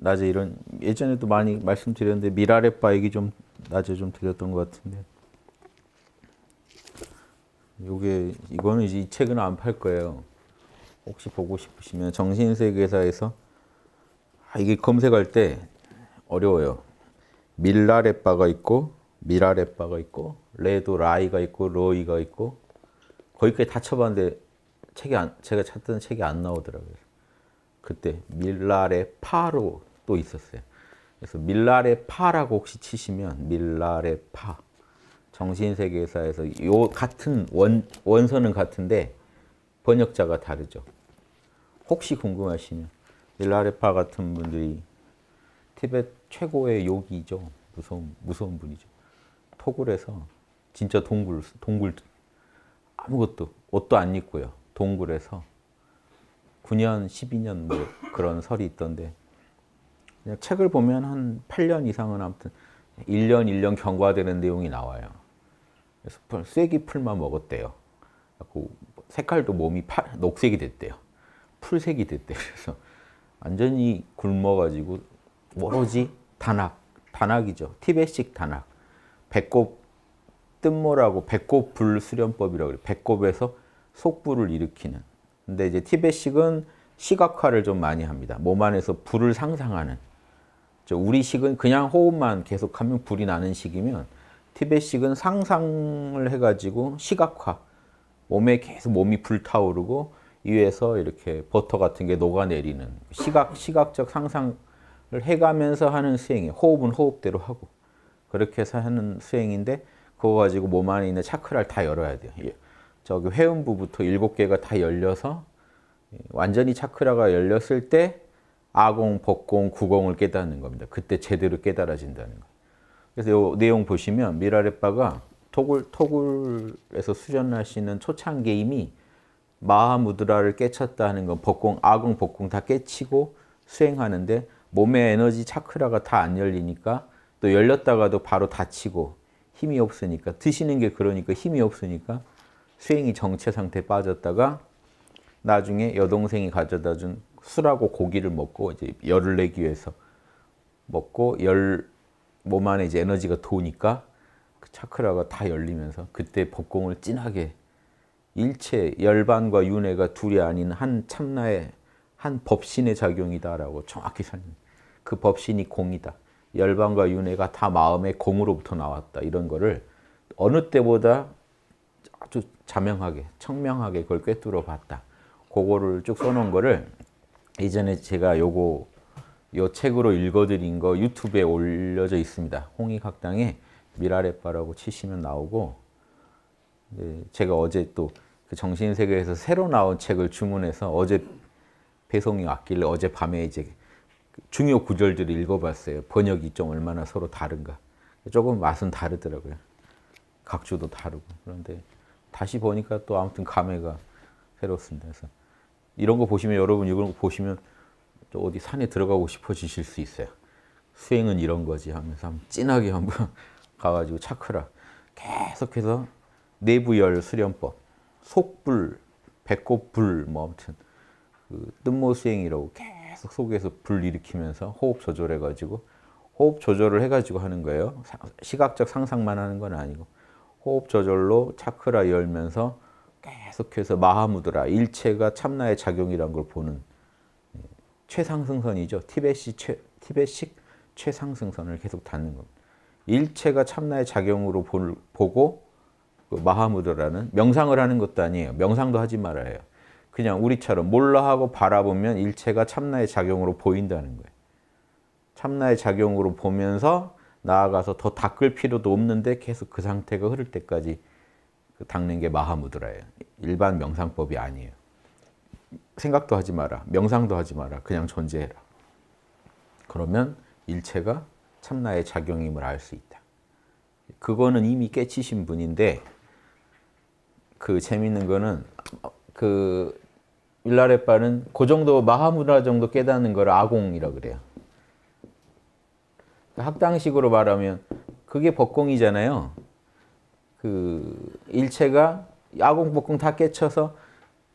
낮에 이런 예전에도 많이 말씀드렸는데 밀라레빠 얘기 좀 낮에 좀 드렸던 것 같은데 요게 이거는 이제 이 책은 안 팔 거예요. 혹시 보고 싶으시면 정신세계사에서 이게 검색할 때 어려워요. 밀라레빠가 있고 밀라레빠가 있고 레도 라이가 있고 로이가 있고 거기까지 다 쳐봤는데 책이 제가 찾던 책이 안 나오더라고요. 그때 밀라레빠로 또 있었어요. 그래서 밀라레빠라고 혹시 치시면 밀라레빠 정신세계사에서 요 같은 원서는 같은데 번역자가 다르죠. 혹시 궁금하시면 밀라레빠 같은 분들이 티벳 최고의 요기죠. 무서운 분이죠. 토굴에서 진짜 동굴 아무것도 옷도 안 입고요. 동굴에서 9년, 12년 뭐 그런 설이 있던데 그냥 책을 보면 한 8년 이상은 아무튼 1년 경과되는 내용이 나와요. 그래서 쐐기 풀만 먹었대요. 색깔도 몸이 녹색이 됐대요. 풀색이 됐대요. 그래서 완전히 굶어가지고 오로지 단학이죠. 티벳식 단학. 배꼽 뜸모라고 배꼽 불 수련법이라고 그래요. 배꼽에서 속불을 일으키는. 근데 이제 티벳식은 시각화를 좀 많이 합니다. 몸 안에서 불을 상상하는. 우리식은 그냥 호흡만 계속하면 불이 나는 식이면 티벳식은 상상을 해가지고 시각화. 몸에 계속 몸이 불타오르고 위에서 이렇게 버터 같은 게 녹아내리는 시각적 상상을 해가면서 하는 수행이에요. 호흡은 호흡대로 하고 그렇게 해서 하는 수행인데 그거 가지고 몸 안에 있는 차크라를 다 열어야 돼요. 저기 회음부부터 7개가 다 열려서 완전히 차크라가 열렸을 때 아공, 법공, 구공을 깨닫는 겁니다. 그때 제대로 깨달아진다는 거예요. 그래서 요 내용 보시면 밀라레빠가 토굴에서 수련하시는 초창기 이미 마하무드라를 깨쳤다 하는 건 법공, 아공, 법공 다 깨치고 수행하는데 몸의 에너지 차크라가 다 안 열리니까 또 열렸다가도 바로 다치고 힘이 없으니까 드시는 게 그러니까 힘이 없으니까 수행이 정체 상태에 빠졌다가 나중에 여동생이 가져다 준 술하고 고기를 먹고 이제 열을 내기 위해서 먹고 몸 안에 이제 에너지가 도니까 그 차크라가 다 열리면서 그때 법공을 진하게 일체 열반과 윤회가 둘이 아닌 한 참나의 한 법신의 작용이다라고 정확히 설명. 그 법신이 공이다. 열반과 윤회가 다 마음의 공으로부터 나왔다. 이런 거를 어느 때보다 아주 자명하게, 청명하게 그걸 꿰뚫어 봤다. 그거를 쭉 써놓은 거를 예전에 제가 요 책으로 읽어드린 거 유튜브에 올려져 있습니다. 홍익학당에 밀라레빠라고 치시면 나오고 제가 어제 또 그 정신세계에서 새로 나온 책을 주문해서 어제 배송이 왔길래 어제 밤에 이제 중요 구절들을 읽어봤어요. 번역이 좀 얼마나 서로 다른가. 조금 맛은 다르더라고요. 각주도 다르고. 그런데 다시 보니까 또 아무튼 감회가 새롭습니다. 그래서 이런 거 보시면 또 어디 산에 들어가고 싶어지실 수 있어요. 수행은 이런 거지 하면서 한번 진하게 한번 가가지고 차크라 계속해서 내부열 수련법, 속불, 배꼽불 뭐 아무튼 그 뜸모 수행이라고 계속 속에서 불 일으키면서 호흡 조절해가지고 호흡 조절을 해가지고 하는 거예요. 시각적 상상만 하는 건 아니고. 호흡 조절로 차크라 열면서 계속해서 마하무드라 일체가 참나의 작용이라는 걸 보는 최상승선이죠. 티벳식 최상승선을 계속 닿는 겁니다. 일체가 참나의 작용으로 보고 그 마하무드라는 명상을 하는 것도 아니에요. 명상도 하지 말아야 해요. 그냥 우리처럼 몰라 하고 바라보면 일체가 참나의 작용으로 보인다는 거예요. 참나의 작용으로 보면서 나아가서 더 닦을 필요도 없는데 계속 그 상태가 흐를 때까지 닦는 게 마하무드라예요. 일반 명상법이 아니에요. 생각도 하지 마라. 명상도 하지 마라. 그냥 존재해라. 그러면 일체가 참나의 작용임을 알 수 있다. 그거는 이미 깨치신 분인데 그 재밌는 거는 그 밀라레빠는 그 정도 마하무드라 정도 깨닫는 걸 아공이라고 그래요. 학당식으로 말하면 그게 법공이잖아요. 그 일체가 야공, 법공 다 깨쳐서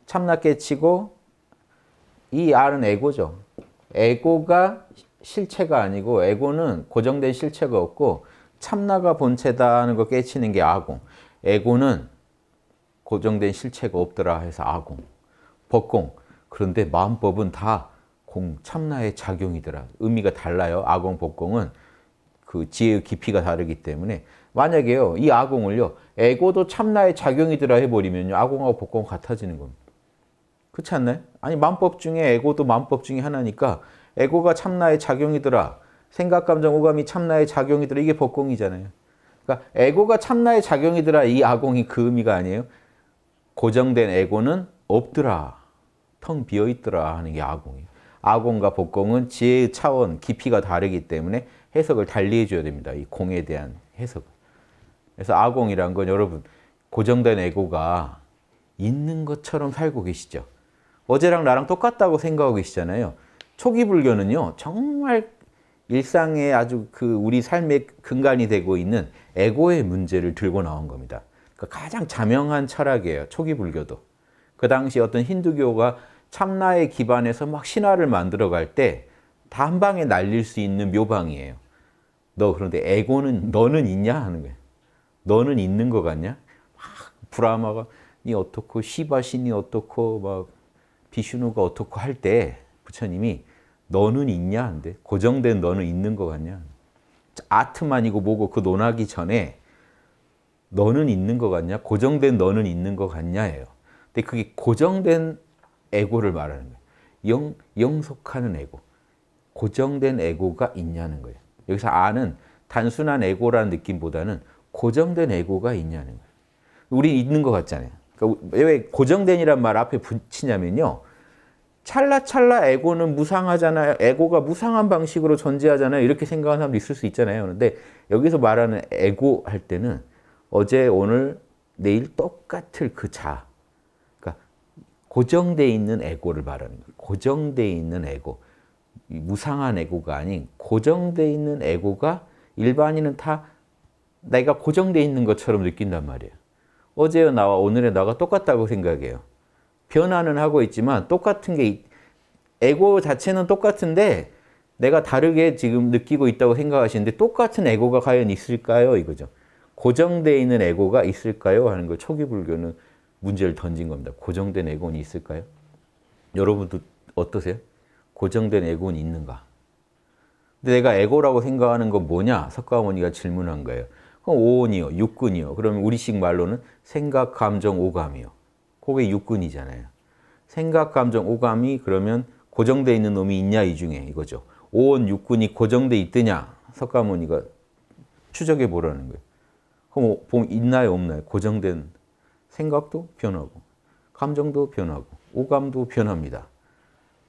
참나 깨치고 이 R은 에고죠. 에고가 실체가 아니고 에고는 고정된 실체가 없고 참나가 본체다 하는 거 깨치는 게 아공. 에고는 고정된 실체가 없더라 해서 아공. 법공. 그런데 마음법은 다 공, 참나의 작용이더라. 의미가 달라요. 아공, 법공은 그 지혜의 깊이가 다르기 때문에. 만약에요, 이 아공을요, 에고도 참나의 작용이더라 해버리면요, 아공하고 법공 같아지는 겁니다. 그렇지 않나요? 아니, 만법 중에 에고도 만법 중에 하나니까 에고가 참나의 작용이더라. 생각, 감정, 오감이 참나의 작용이더라. 이게 법공이잖아요. 그러니까 에고가 참나의 작용이더라. 이 아공이 그 의미가 아니에요. 고정된 에고는 없더라. 텅 비어있더라 하는 게 아공이에요. 아공과 법공은 지혜의 차원, 깊이가 다르기 때문에 해석을 달리 해줘야 됩니다. 이 공에 대한 해석을. 그래서 아공이란 건 여러분 고정된 에고가 있는 것처럼 살고 계시죠. 어제랑 나랑 똑같다고 생각하고 계시잖아요. 초기 불교는요, 정말 일상의 아주 그 우리 삶의 근간이 되고 있는 에고의 문제를 들고 나온 겁니다. 그러니까 가장 자명한 철학이에요. 초기 불교도. 그 당시 어떤 힌두교가 참나의 기반에서 막 신화를 만들어갈 때 다 한 방에 날릴 수 있는 묘방이에요. 너 그런데 에고는 너는 있냐 하는 거예요. 너는 있는 것 같냐? 막 브라마가 이 어떻고 시바신이 어떻고 막 비슈누가 어떻고 할 때 부처님이 너는 있냐 한데 고정된 너는 있는 것 같냐? 아트만이고 뭐고 그 논하기 전에 너는 있는 것 같냐? 고정된 너는 있는 것 같냐예요. 근데 그게 고정된 에고를 말하는 거예요. 영속하는 에고. 고정된 에고가 있냐는 거예요. 여기서 아는 단순한 에고라는 느낌보다는 고정된 에고가 있냐는 거예요. 우리 있는 것 같잖아요. 그러니까 왜 고정된이란 말 앞에 붙이냐면요. 찰나찰나 에고는 무상하잖아요. 에고가 무상한 방식으로 존재하잖아요. 이렇게 생각하는 사람도 있을 수 있잖아요. 그런데 여기서 말하는 에고 할 때는 어제, 오늘, 내일 똑같을 그 자. 그러니까 고정되어 있는 에고를 말하는 거예요. 고정되어 있는 에고. 무상한 에고가 아닌 고정되어 있는 에고가 일반인은 다 내가 고정되어 있는 것처럼 느낀단 말이에요. 어제의 나와 오늘의 나가 똑같다고 생각해요. 변화는 하고 있지만 똑같은 게 에고 자체는 똑같은데 내가 다르게 지금 느끼고 있다고 생각하시는데 똑같은 에고가 과연 있을까요? 이거죠. 고정되어 있는 에고가 있을까요? 하는 걸 초기 불교는 문제를 던진 겁니다. 고정된 에고는 있을까요? 여러분도 어떠세요? 고정된 에고는 있는가? 근데 내가 에고라고 생각하는 건 뭐냐? 석가모니가 질문한 거예요. 그럼 오온이요, 육근이요. 그러면 우리식 말로는 생각, 감정, 오감이요. 그게 육근이잖아요. 생각, 감정, 오감이 그러면 고정되어 있는 놈이 있냐 이 중에 이거죠. 오온, 육근이 고정되어 있더냐? 석가모니가 추적해 보라는 거예요. 그럼 보면 있나요, 없나요? 고정된 생각도 변하고, 감정도 변하고, 오감도 변합니다.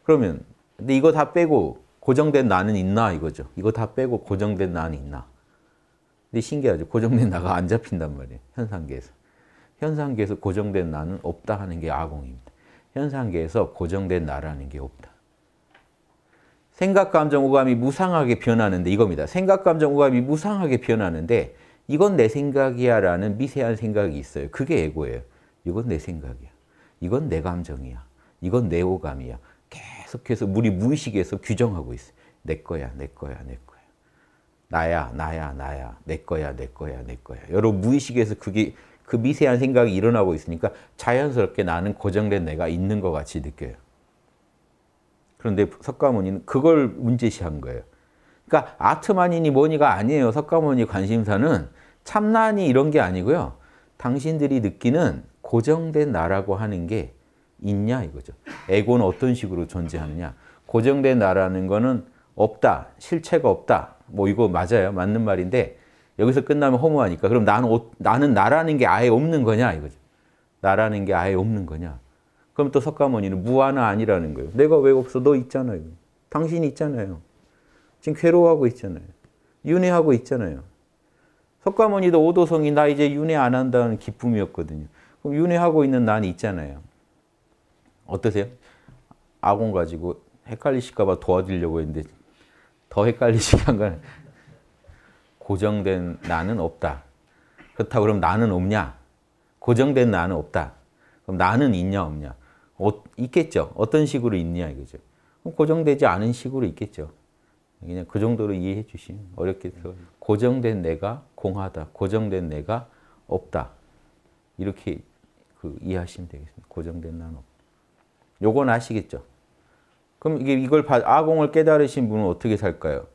그러면 근데 이거 다 빼고 고정된 나는 있나 이거죠. 이거 다 빼고 고정된 나는 있나. 근데 신기하죠. 고정된 나가 안 잡힌단 말이에요. 현상계에서. 현상계에서 고정된 나는 없다 하는 게 아공입니다. 현상계에서 고정된 나라는 게 없다. 생각, 감정, 오감이 무상하게 변하는데 이겁니다. 생각, 감정, 오감이 무상하게 변하는데 이건 내 생각이야 라는 미세한 생각이 있어요. 그게 에고예요. 이건 내 생각이야. 이건 내 감정이야. 이건 내 오감이야. 계속해서 우리 무의식에서 규정하고 있어요. 내 거야, 내 거야, 내 거야. 나야, 나야, 나야. 내 거야, 내 거야, 내 거야. 여러분 무의식에서 그게 그 미세한 생각이 일어나고 있으니까 자연스럽게 나는 고정된 내가 있는 것 같이 느껴요. 그런데 석가모니는 그걸 문제시한 거예요. 그러니까 아트만이니 뭐니가 아니에요. 석가모니 관심사는 참나니 이런 게 아니고요. 당신들이 느끼는 고정된 나라고 하는 게 있냐 이거죠. 에고는 어떤 식으로 존재하느냐. 고정된 나라는 거는 없다. 실체가 없다. 뭐 이거 맞아요. 맞는 말인데 여기서 끝나면 허무하니까 그럼 나는 나라는 게 아예 없는 거냐 이거죠. 나라는 게 아예 없는 거냐. 그럼 또 석가모니는 무아나 아니라는 거예요. 내가 왜 없어? 너 있잖아요. 당신이 있잖아요. 지금 괴로워하고 있잖아요. 윤회하고 있잖아요. 석가모니도 오도성이 나 이제 윤회 안 한다는 기쁨이었거든요. 그럼 윤회하고 있는 난 있잖아요. 어떠세요? 아공 가지고 헷갈리실까 봐 도와드리려고 했는데 더 헷갈리시게 한 건 고정된 나는 없다. 그렇다고 그럼 나는 없냐? 고정된 나는 없다. 그럼 나는 있냐 없냐? 있겠죠. 어떤 식으로 있냐 이거죠. 고정되지 않은 식으로 있겠죠. 그냥 그 정도로 이해해 주시면 어렵게 고정된 내가 공하다, 고정된 내가 없다. 이렇게 이해하시면 되겠습니다. 고정된 나는 없다. 요건 아시겠죠? 그럼 이게 이걸 아공을 깨달으신 분은 어떻게 살까요?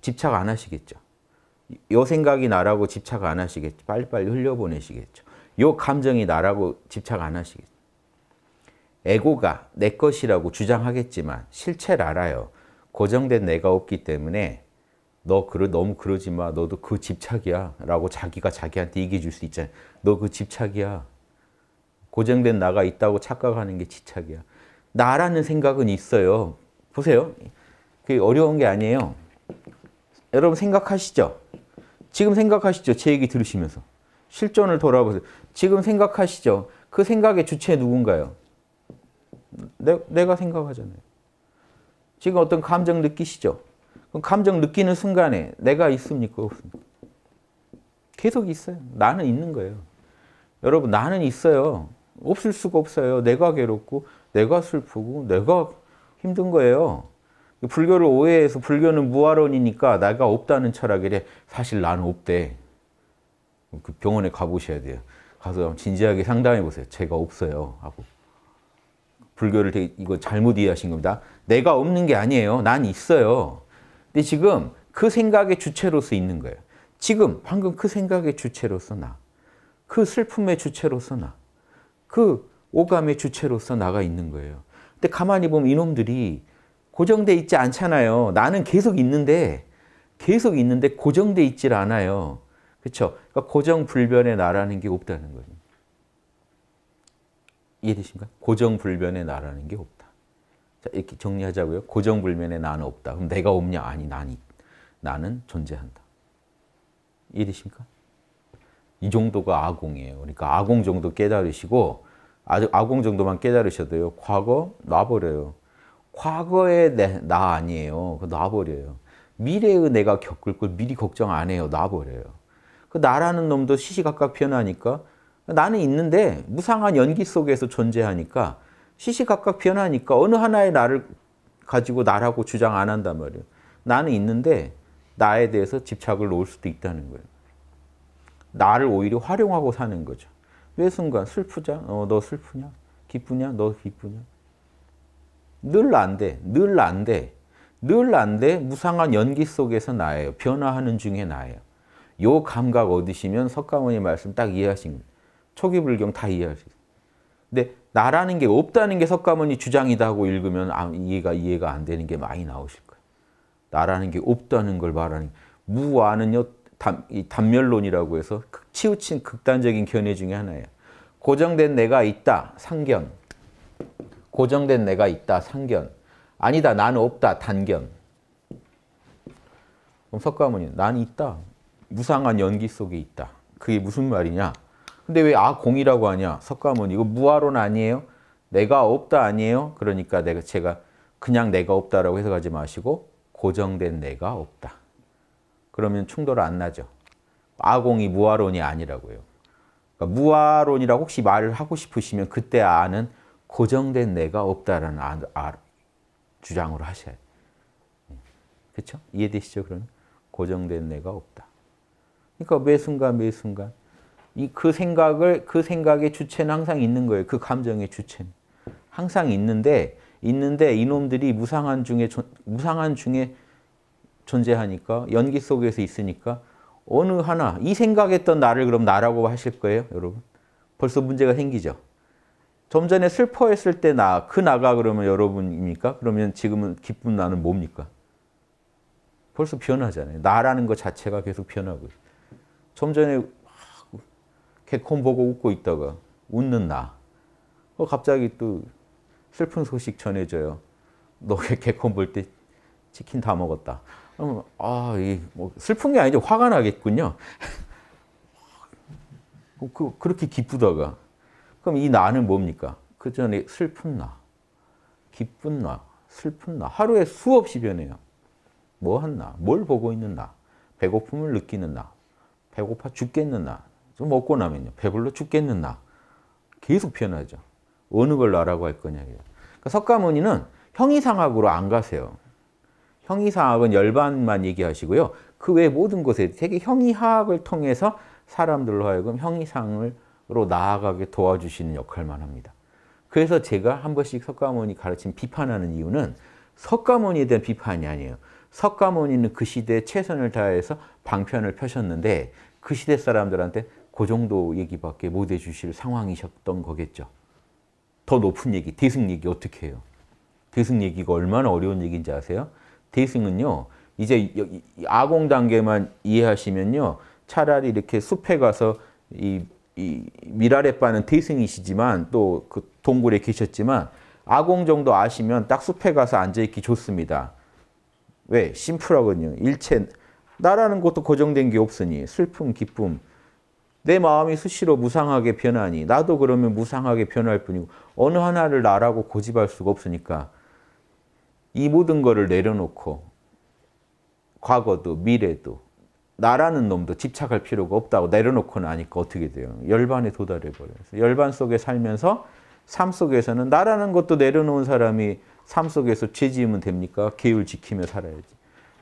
집착 안 하시겠죠. 요 생각이 나라고 집착 안 하시겠죠. 빨리빨리 흘려보내시겠죠. 요 감정이 나라고 집착 안 하시겠죠. 에고가 내 것이라고 주장하겠지만 실체를 알아요. 고정된 내가 없기 때문에 너무 그러지 마. 너도 그 집착이야. 라고 자기가 자기한테 얘기해 줄 수 있잖아요. 너 그 집착이야. 고정된 나가 있다고 착각하는 게 집착이야. 나라는 생각은 있어요. 보세요. 그게 어려운 게 아니에요. 여러분 생각하시죠? 지금 생각하시죠? 제 얘기 들으시면서. 실존을 돌아보세요. 지금 생각하시죠? 그 생각의 주체 누군가요? 내가 생각하잖아요. 지금 어떤 감정 느끼시죠? 그럼 감정 느끼는 순간에 내가 있습니까? 없습니까? 계속 있어요. 나는 있는 거예요. 여러분 나는 있어요. 없을 수가 없어요. 내가 괴롭고 내가 슬프고 내가 힘든 거예요. 불교를 오해해서 불교는 무아론이니까 내가 없다는 철학이래. 사실 나는 없대. 그 병원에 가보셔야 돼요. 가서 진지하게 상담해 보세요. 제가 없어요 하고. 불교를 되게 이거 잘못 이해하신 겁니다. 내가 없는 게 아니에요. 난 있어요. 근데 지금 그 생각의 주체로서 있는 거예요. 지금 방금 그 생각의 주체로서 나. 그 슬픔의 주체로서 나. 그 오감의 주체로서 나가 있는 거예요. 근데 가만히 보면 이놈들이 고정돼 있지 않잖아요. 나는 계속 있는데 고정돼 있질 않아요. 그렇죠? 그러니까 고정불변의 나라는 게 없다는 거죠. 이해되십니까? 고정불변의 나라는 게 없다. 자, 이렇게 정리하자고요. 고정불변의 나는 없다. 그럼 내가 없냐? 아니, 나는 존재한다. 이해되십니까? 이 정도가 아공이에요. 그러니까 아공 정도 깨달으시고 아공 정도만 깨달으셔도요. 과거 놔버려요. 과거의 나 아니에요. 그거 놔버려요. 미래의 내가 겪을 걸 미리 걱정 안 해요. 놔버려요. 그 나라는 놈도 시시각각 변하니까 나는 있는데 무상한 연기 속에서 존재하니까 시시각각 변하니까 어느 하나의 나를 가지고 나라고 주장 안 한단 말이에요. 나는 있는데 나에 대해서 집착을 놓을 수도 있다는 거예요. 나를 오히려 활용하고 사는 거죠. 왜 순간 슬프자? 너 슬프냐? 기쁘냐? 너 기쁘냐? 늘 안 돼. 무상한 연기 속에서 나예요. 변화하는 중에 나예요. 요 감각 얻으시면 석가모니 말씀 딱 이해하신 거예요. 초기 불경 다 이해할 수 있어요. 근데 나라는 게 없다는 게 석가모니 주장이다 하고 읽으면 이해가 안 되는 게 많이 나오실 거예요. 나라는 게 없다는 걸 말하는 무아는요. 이 단멸론이라고 해서 치우친 극단적인 견해 중에 하나예요. 고정된 내가 있다. 상견. 고정된 내가 있다. 상견. 아니다. 나는 없다. 단견. 그럼 석가모니 나는 있다. 무상한 연기 속에 있다. 그게 무슨 말이냐? 근데 왜 아공이라고 하냐? 석가모니 이거 무아론 아니에요? 내가 없다 아니에요? 그러니까 제가 그냥 내가 없다라고 해석하지 마시고 고정된 내가 없다. 그러면 충돌 안 나죠. 아공이 무아론이 아니라고요. 그러니까 무아론이라고 혹시 말을 하고 싶으시면 그때 아는 고정된 내가 없다라는 주장으로 하셔야 돼요. 그렇죠? 이해되시죠? 그러면 고정된 내가 없다. 그러니까 매 순간 그 생각의 주체는 항상 있는 거예요. 그 감정의 주체는 항상 있는데 이놈들이 무상한 중에 존재하니까 연기 속에서 있으니까 어느 하나 이 생각했던 나를 그럼 나라고 하실 거예요, 여러분? 벌써 문제가 생기죠. 좀 전에 슬퍼했을 때 그 나가 그러면 여러분입니까? 그러면 지금은 기쁜 나는 뭡니까? 벌써 변하잖아요. 나라는 것 자체가 계속 변하고 있어요. 좀 전에 개콘 보고 웃고 있다가 웃는 나. 갑자기 또 슬픈 소식 전해줘요. 너 개콘 볼 때 치킨 다 먹었다. 슬픈 게 아니죠. 화가 나겠군요. 그렇게 기쁘다가. 그럼 이 나는 뭡니까? 그 전에 슬픈 나, 기쁜 나, 슬픈 나. 하루에 수없이 변해요. 뭐 한 나, 뭘 보고 있는 나, 배고픔을 느끼는 나, 배고파 죽겠는 나, 좀 먹고 나면요. 배불러 죽겠는 나. 계속 변하죠. 어느 걸 나라고 할 거냐. 그러니까 석가모니는 형이상학으로 안 가세요. 형이상학은 열반만 얘기하시고요. 그 외 모든 곳에 되게 형이하학을 통해서 사람들로 하여금 형이상으로 나아가게 도와주시는 역할만 합니다. 그래서 제가 한 번씩 석가모니 가르침 비판하는 이유는 석가모니에 대한 비판이 아니에요. 석가모니는 그 시대에 최선을 다해서 방편을 펴셨는데 그 시대 사람들한테 그 정도 얘기밖에 못 해주실 상황이셨던 거겠죠. 더 높은 얘기, 대승 얘기 어떻게 해요? 대승 얘기가 얼마나 어려운 얘기인지 아세요? 대승은요, 이제 아공 단계만 이해하시면요, 차라리 이렇게 숲에 가서 이 밀라레빠는 대승이시지만 또 그 동굴에 계셨지만 아공 정도 아시면 딱 숲에 가서 앉아있기 좋습니다. 왜? 심플하거든요. 일체 나라는 것도 고정된 게 없으니 슬픔, 기쁨, 내 마음이 수시로 무상하게 변하니 나도 그러면 무상하게 변할 뿐이고 어느 하나를 나라고 고집할 수가 없으니까 이 모든 거를 내려놓고 과거도 미래도 나라는 놈도 집착할 필요가 없다고 내려놓고 나니까 어떻게 돼요? 열반에 도달해버려요. 열반 속에 살면서 삶 속에서는 나라는 것도 내려놓은 사람이 삶 속에서 죄 지으면 됩니까? 계율 지키며 살아야지.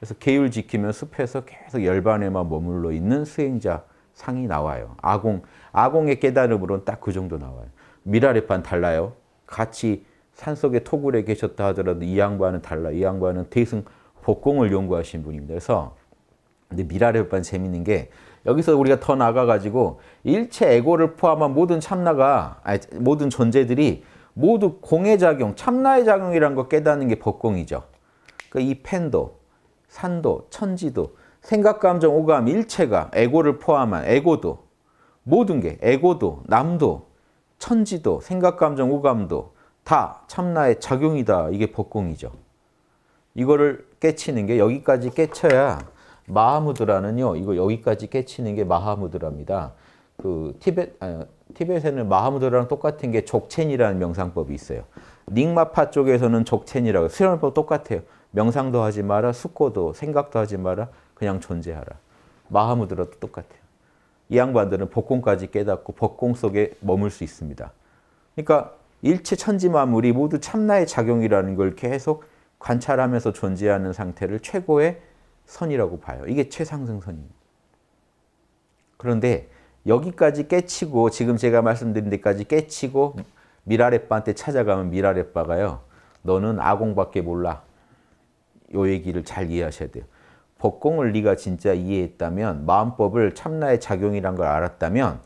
그래서 계율 지키며 숲에서 계속 열반에만 머물러 있는 수행자 상이 나와요. 아공의 깨달음으로는 딱 그 정도 나와요. 밀라레빠는 달라요. 같이 산속의 토굴에 계셨다 하더라도 이 양반은 달라. 이 양반은 대승 복공을 연구하신 분입니다. 그래서 근데 밀라레빠는 재밌는 게 여기서 우리가 더 나아가가지고 일체 에고를 포함한 모든 참나가 모든 존재들이 모두 공의 작용, 참나의 작용이라는 걸 깨닫는 게 법공이죠. 그러니까 이 펜도, 산도, 천지도 생각, 감정, 오감, 일체가 에고를 포함한 에고도, 모든 게 에고도, 남도, 천지도, 생각, 감정, 오감도 다 참나의 작용이다. 이게 법공이죠. 이거를 깨치는 게 여기까지 깨쳐야 마하무드라는요. 이거 여기까지 깨치는 게 마하무드라입니다. 그 티벳에는 마하무드라랑 똑같은 게 족첸이라는 명상법이 있어요. 닝마파 쪽에서는 족첸이라고 수련법 똑같아요. 명상도 하지 마라, 숙고도, 생각도 하지 마라. 그냥 존재하라. 마하무드라도 똑같아요. 이 양반들은 법공까지 깨닫고 법공 속에 머물 수 있습니다. 그러니까 일체 천지 만물이 모두 참나의 작용이라는 걸 계속 관찰하면서 존재하는 상태를 최고의 선이라고 봐요. 이게 최상승선입니다. 그런데 여기까지 깨치고 지금 제가 말씀드린 데까지 깨치고 밀라레빠한테 찾아가면 밀라레빠가요. 너는 아공밖에 몰라. 요 얘기를 잘 이해하셔야 돼요. 법공을 네가 진짜 이해했다면 마음법을 참나의 작용이란 걸 알았다면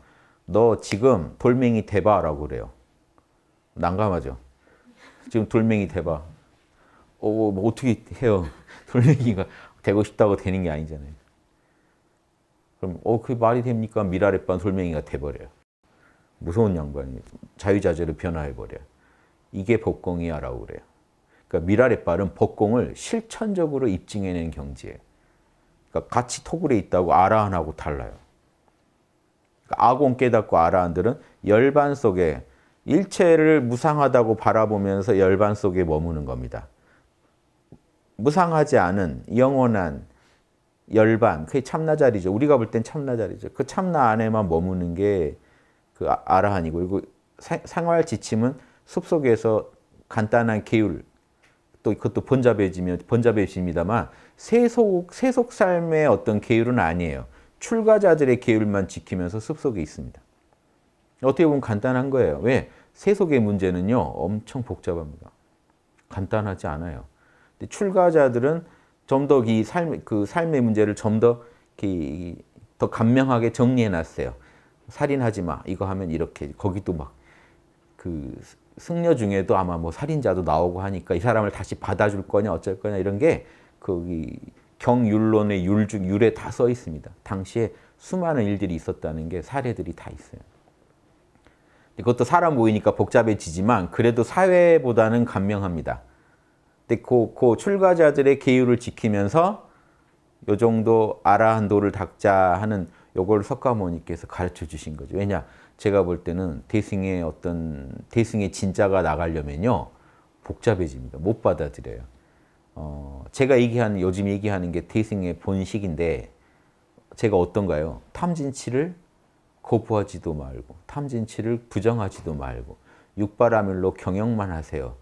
너 지금 돌멩이 대바라고 그래요. 난감하죠? 지금 돌멩이 대바. 뭐 어떻게 해요? 돌멩이가 되고 싶다고 되는 게 아니잖아요. 그럼 그게 말이 됩니까? 밀라레빠 돌멩이가 돼버려요. 무서운 양반이 자유자재로 변화해버려요. 이게 법공이야 라고 그래요. 그러니까 밀라레빠는 법공을 실천적으로 입증해낸 경지예요. 그러니까 같이 토굴에 있다고 아라한하고 달라요. 그러니까 아공 깨닫고 아라한들은 열반 속에 일체를 무상하다고 바라보면서 열반 속에 머무는 겁니다. 무상하지 않은 영원한 열반, 그게 참나자리죠. 우리가 볼 땐 참나자리죠. 그 참나 안에만 머무는 게 그 아라한이고 그리고 생활 지침은 숲속에서 간단한 계율, 또 그것도 번잡해집니다만 세속 삶의 어떤 계율은 아니에요. 출가자들의 계율만 지키면서 숲속에 있습니다. 어떻게 보면 간단한 거예요. 왜? 세속의 문제는요. 엄청 복잡합니다. 간단하지 않아요. 근데 출가자들은 좀 더 이 삶의 문제를 좀 더 간명하게 정리해놨어요. 살인하지 마. 이거 하면 이렇게. 거기도 막 그 승려 중에도 아마 뭐 살인자도 나오고 하니까 이 사람을 다시 받아줄 거냐 어쩔 거냐 이런 게 거기 경율론의 율에 다 써 있습니다. 당시에 수많은 일들이 있었다는 게 사례들이 다 있어요. 그것도 사람 모이니까 복잡해지지만 그래도 사회보다는 간명합니다. 근데 그 출가자들의 계율을 지키면서 요 정도 아라한도를 닦자 하는 요걸 석가모니께서 가르쳐 주신 거죠. 왜냐? 제가 볼 때는 대승의 진짜가 나가려면요. 복잡해집니다. 못 받아들여요. 제가 요즘 얘기하는 게 대승의 본식인데 제가 어떤가요? 탐진치를 거부하지도 말고 탐진치를 부정하지도 말고 육바라밀로 경영만 하세요.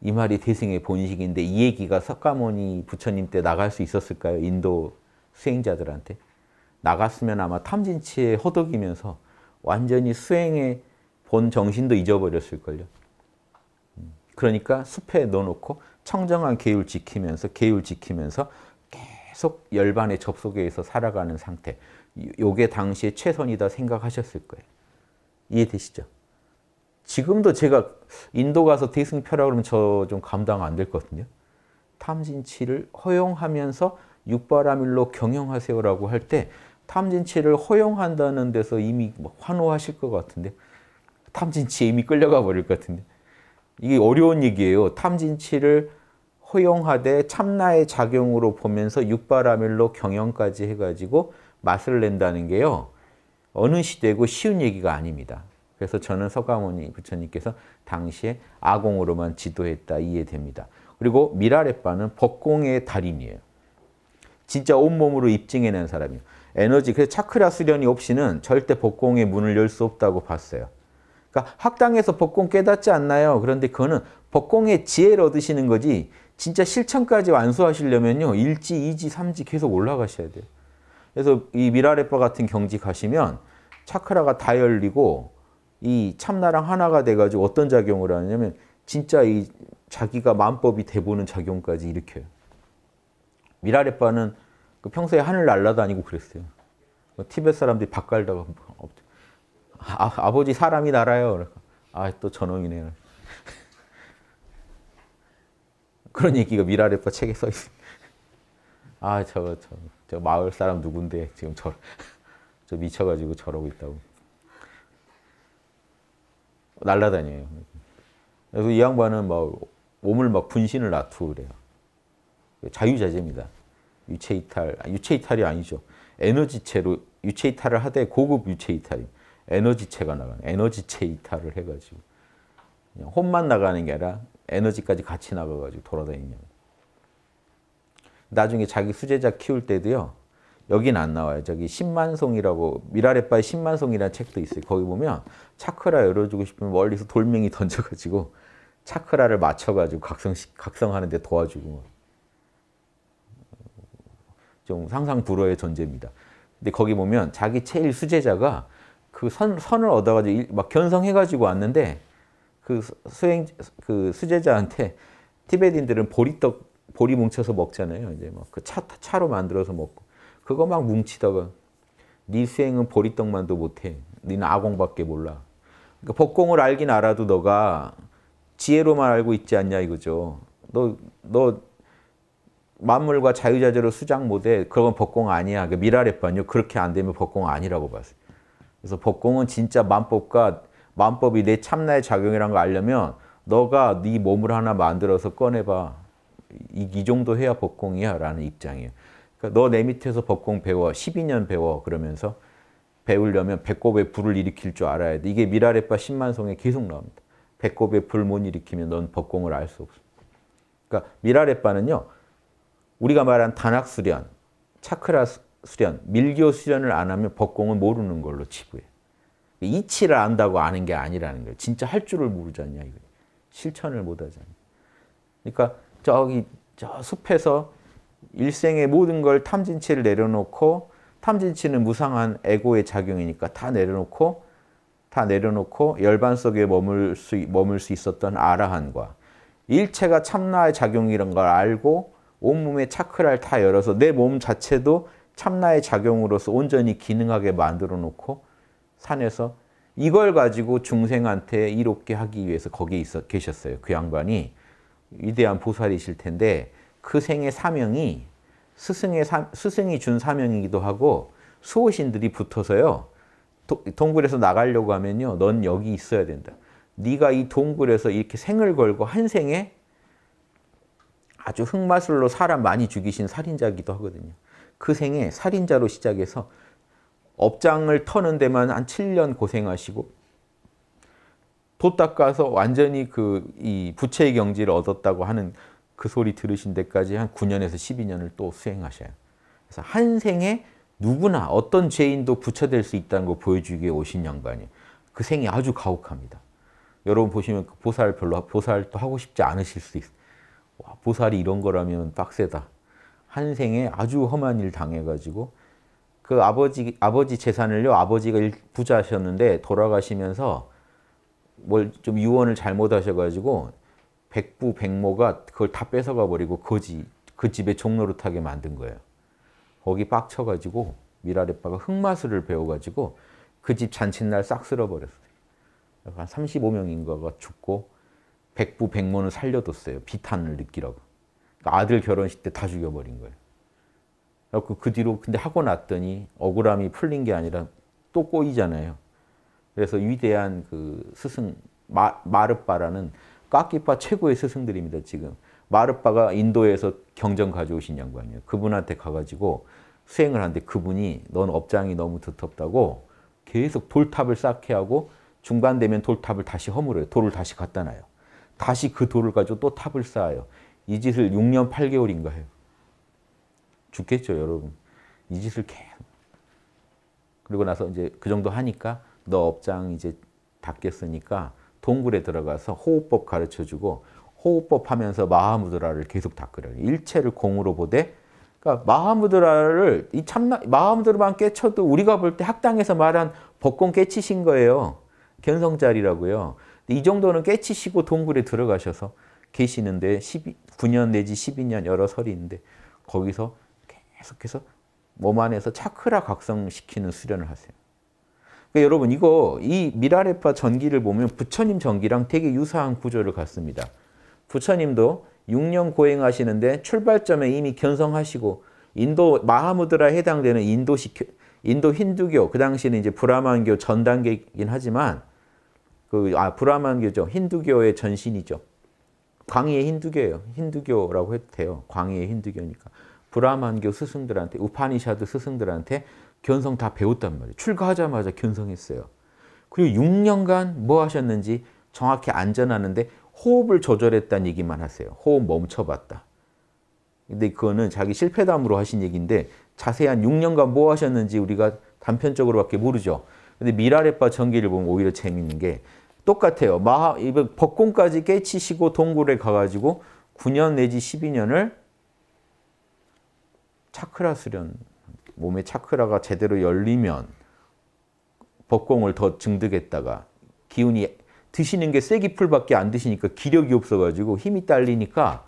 이 말이 대승의 본식인데 이 얘기가 석가모니 부처님 때 나갈 수 있었을까요? 인도 수행자들한테. 나갔으면 아마 탐진치에 허덕이면서 완전히 수행의 본 정신도 잊어버렸을걸요. 그러니까 숲에 넣어놓고 청정한 계율 지키면서 계속 열반의 접속에서 살아가는 상태. 요게 당시의 최선이다 생각하셨을 거예요. 이해되시죠? 지금도 제가 인도 가서 대승 펴라 그러면 저 좀 감당 안 됐거든요. 탐진치를 허용하면서 육바라밀로 경영하세요라고 할 때 탐진치를 허용한다는 데서 이미 막 환호하실 것 같은데 탐진치에 이미 끌려가 버릴 것 같은데 이게 어려운 얘기예요. 탐진치를 허용하되 참나의 작용으로 보면서 육바라밀로 경영까지 해가지고 맛을 낸다는 게요. 어느 시대고 쉬운 얘기가 아닙니다. 그래서 저는 석가모니 부처님께서 당시에 아공으로만 지도했다 이해됩니다. 그리고 밀라레빠는 법공의 달인이에요. 진짜 온몸으로 입증해낸 사람이에요. 에너지, 그래서 차크라 수련이 없이는 절대 법공의 문을 열 수 없다고 봤어요. 그러니까 학당에서 법공 깨닫지 않나요? 그런데 그거는 법공의 지혜를 얻으시는 거지 진짜 실천까지 완수하시려면요. 1지, 2지, 3지 계속 올라가셔야 돼요. 그래서 이 밀라레빠 같은 경지 가시면 차크라가 다 열리고 이 참나랑 하나가 돼가지고 어떤 작용을 하냐면 진짜 이 자기가 만법이 돼보는 작용까지 일으켜요. 밀라레빠는 그 평소에 하늘 날아다니고 그랬어요. 티벳 사람들이 밥 갈다가 아버지 사람이 날아요. 아, 또 저놈이네. 그런 얘기가 밀라레빠 책에 써 있습니다. 아, 저 마을 사람 누군데 지금 저 미쳐가지고 저러고 있다고. 날아다녀요. 그래서 이 양반은 막 몸을 막 분신을 놔두고 그래요. 자유자재입니다. 유체이탈, 유체이탈이 아니죠. 에너지체로 유체이탈을 하되 고급 유체이탈이 에너지체가 나가는, 에너지체 이탈을 해가지고 그냥 혼만 나가는 게 아니라 에너지까지 같이 나가가지고 돌아다니는. 나중에 자기 수제자 키울 때도요. 여긴 안 나와요. 저기 10만송이라고 밀라레빠의 10만송이라는 책도 있어요. 거기 보면 차크라 열어주고 싶으면 멀리서 돌멩이 던져가지고 차크라를 맞춰가지고 각성하는데 도와주고 좀 상상 불허의 존재입니다. 근데 거기 보면 자기 제일 수제자가 그 선을 얻어가지고 막 견성해가지고 왔는데 그 수제자한테 티베트인들은 보리 뭉쳐서 먹잖아요. 이제 막 그 차로 만들어서 먹고. 그거 막 뭉치다가 네 수행은 보리떡만도 못해. 너는 아공밖에 몰라. 그러니까 법공을 알긴 알아도 너가 지혜로만 알고 있지 않냐 이거죠. 너 만물과 자유자재로 수장 못해. 그건 법공 아니야. 그러니까 밀라레빠요. 그렇게 안 되면 법공 아니라고 봤어요. 그래서 법공은 진짜 만법이 내 참나의 작용이라는 걸 알려면 너가 네 몸을 하나 만들어서 꺼내봐. 이 정도 해야 법공이야 라는 입장이에요. 너 내 밑에서 법공 배워, 12년 배워 그러면서 배우려면 배꼽에 불을 일으킬 줄 알아야 돼. 이게 밀라레빠 10만송에 계속 나옵니다. 배꼽에 불 못 일으키면 넌 법공을 알 수 없어. 그러니까 밀라레빠는요. 우리가 말한 단학 수련, 차크라 수련, 밀교 수련을 안 하면 법공은 모르는 걸로 치부해. 이치를 안다고 아는 게 아니라는 거예요. 진짜 할 줄을 모르잖냐 이거. 실천을 못 하잖아. 그러니까 저 숲에서 일생의 모든 걸 탐진치를 내려놓고 탐진치는 무상한 에고의 작용이니까 다 내려놓고 열반 속에 머물 수 있었던 아라한과 일체가 참나의 작용이란 걸 알고 온몸의 차크라를 다 열어서 내 몸 자체도 참나의 작용으로서 온전히 기능하게 만들어 놓고 산에서 이걸 가지고 중생한테 이롭게 하기 위해서 거기에 계셨어요. 그 양반이 위대한 보살이실 텐데 그 생의 사명이 스승이 준 사명이기도 하고 수호신들이 붙어서요. 동굴에서 나가려고 하면요. 넌 여기 있어야 된다. 네가 이 동굴에서 이렇게 생을 걸고 한 생에 아주 흑마술로 사람 많이 죽이신 살인자이기도 하거든요. 그 생에 살인자로 시작해서 업장을 터는 데만 한 7년 고생하시고 돛 닦아서 완전히 이 부채의 경지를 얻었다고 하는 그 소리 들으신 데까지 한 9년에서 12년을 또 수행하셔요. 그래서 한 생에 누구나 어떤 죄인도 부처될 수 있다는 걸 보여주기 위해 오신 양반이에요. 그 생이 아주 가혹합니다. 여러분 보시면 보살 별로 보살도 하고 싶지 않으실 수 있어요. 와, 보살이 이런 거라면 빡세다. 한 생에 아주 험한 일 당해가지고 그 아버지 재산을요. 아버지가 부자셨는데 돌아가시면서 뭘 좀 유언을 잘못하셔가지고 백부 백모가 그걸 다 뺏어가 버리고 그 집에 종노릇하게 만든 거예요. 거기 빡쳐가지고 밀라레빠가 흑마술을 배워가지고 그 집 잔칫날 싹 쓸어버렸어요. 한 35명인가가 죽고 백부 백모는 살려뒀어요. 비탄을 느끼라고. 그러니까 아들 결혼식 때 다 죽여버린 거예요. 그 뒤로 근데 하고 났더니 억울함이 풀린 게 아니라 또 꼬이잖아요. 그래서 위대한 그 스승 마르빠라는 까끼빠 최고의 스승들입니다. 지금 마르빠가 인도에서 경전 가져오신 양반이에요. 그분한테 가가지고 수행을 하는데 그분이 넌 업장이 너무 두텁다고 계속 돌탑을 쌓게 하고 중간 되면 돌탑을 다시 허물어요. 돌을 다시 갖다 놔요. 다시 그 돌을 가지고 또 탑을 쌓아요. 이 짓을 6년 8개월인가 해요. 죽겠죠, 여러분. 이 짓을 계속. 그리고 나서 이제 그 정도 하니까 너 업장 이제 닦였으니까 동굴에 들어가서 호흡법 가르쳐주고 호흡법 하면서 마하무드라를 계속 닦으래요. 일체를 공으로 보되 그러니까 마하무드라를 이 참나 마하무드라만 깨쳐도 우리가 볼 때 학당에서 말한 법공 깨치신 거예요. 견성자리라고요. 이 정도는 깨치시고 동굴에 들어가셔서 계시는데 9년 내지 12년 여러 설이 있는데 거기서 계속해서 몸 안에서 차크라 각성시키는 수련을 하세요. 그러니까 여러분 이거 이 밀라레빠 전기를 보면 부처님 전기랑 되게 유사한 구조를 갖습니다. 부처님도 6년 고행하시는데 출발점에 이미 견성하시고 인도 마하무드라에 해당되는 인도 힌두교 그 당시는 이제 브라만교 전 단계이긴 하지만 브라만교죠. 힌두교의 전신이죠. 광의의 힌두교예요. 힌두교라고 해도 돼요. 광의의 힌두교니까. 브라만교 스승들한테, 우파니샤드 스승들한테 견성 다 배웠단 말이에요. 출가하자마자 견성했어요. 그리고 6년간 뭐 하셨는지 정확히 안전하는데 호흡을 조절했다는 얘기만 하세요. 호흡 멈춰봤다. 근데 그거는 자기 실패담으로 하신 얘기인데 자세한 6년간 뭐 하셨는지 우리가 단편적으로밖에 모르죠. 근데 밀라레빠 전기를 보면 오히려 재밌는 게 똑같아요. 법공까지 깨치시고 동굴에 가가지고 9년 내지 12년을 차크라 수련, 몸의 차크라가 제대로 열리면 법공을 더 증득했다가 기운이 드시는 게 쐐기풀밖에 안 드시니까 기력이 없어가지고 힘이 딸리니까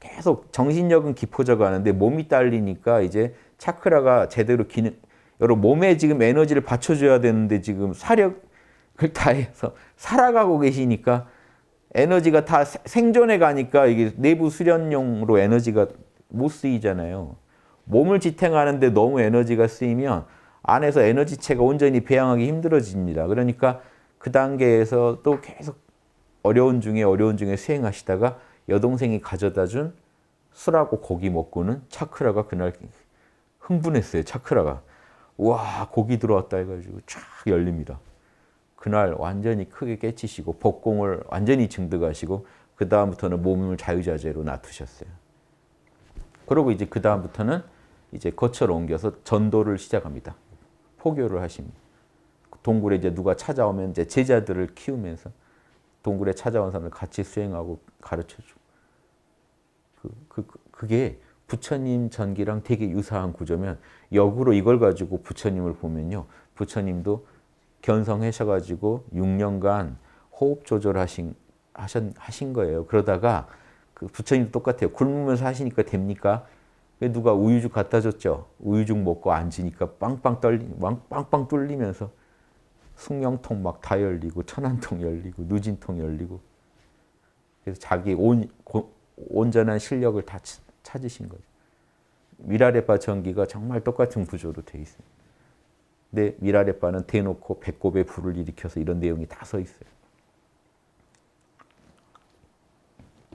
계속 정신력은 깊어져 가는데 몸이 딸리니까 이제 차크라가 제대로 기능, 여러분 몸에 지금 에너지를 받쳐줘야 되는데 지금 사력을 다해서 살아가고 계시니까 에너지가 다 생존해 가니까 이게 내부 수련용으로 에너지가 못 쓰이잖아요. 몸을 지탱하는데 너무 에너지가 쓰이면 안에서 에너지체가 온전히 배양하기 힘들어집니다. 그러니까 그 단계에서 또 계속 어려운 중에 수행하시다가 여동생이 가져다 준 술하고 고기 먹고는 차크라가 그날 흥분했어요. 차크라가. 와, 고기 들어왔다 해가지고 쫙 열립니다. 그날 완전히 크게 깨치시고 법공을 완전히 증득하시고 그 다음부터는 몸을 자유자재로 놔두셨어요. 그러고 이제 그 다음부터는 이제 거처를 옮겨서 전도를 시작합니다. 포교를 하십니다. 동굴에 이제 누가 찾아오면 이제 제자들을 키우면서 동굴에 찾아온 사람을 같이 수행하고 가르쳐주고 그게 부처님 전기랑 되게 유사한 구조면 역으로 이걸 가지고 부처님을 보면요. 부처님도 견성하셔가지고 6년간 호흡 조절하신 거예요. 그러다가 그 부처님도 똑같아요. 굶으면서 하시니까 됩니까? 누가 우유죽 갖다 줬죠. 우유죽 먹고 앉으니까 빵빵 뚫리면서 숙명통 막 다 열리고 천안통 열리고 누진통 열리고 그래서 자기 온전한 실력을 다 찾으신 거죠. 밀라레빠 전기가 정말 똑같은 구조로 되어 있습니다. 근데 밀라레빠는 대놓고 배꼽에 불을 일으켜서 이런 내용이 다 써 있어요.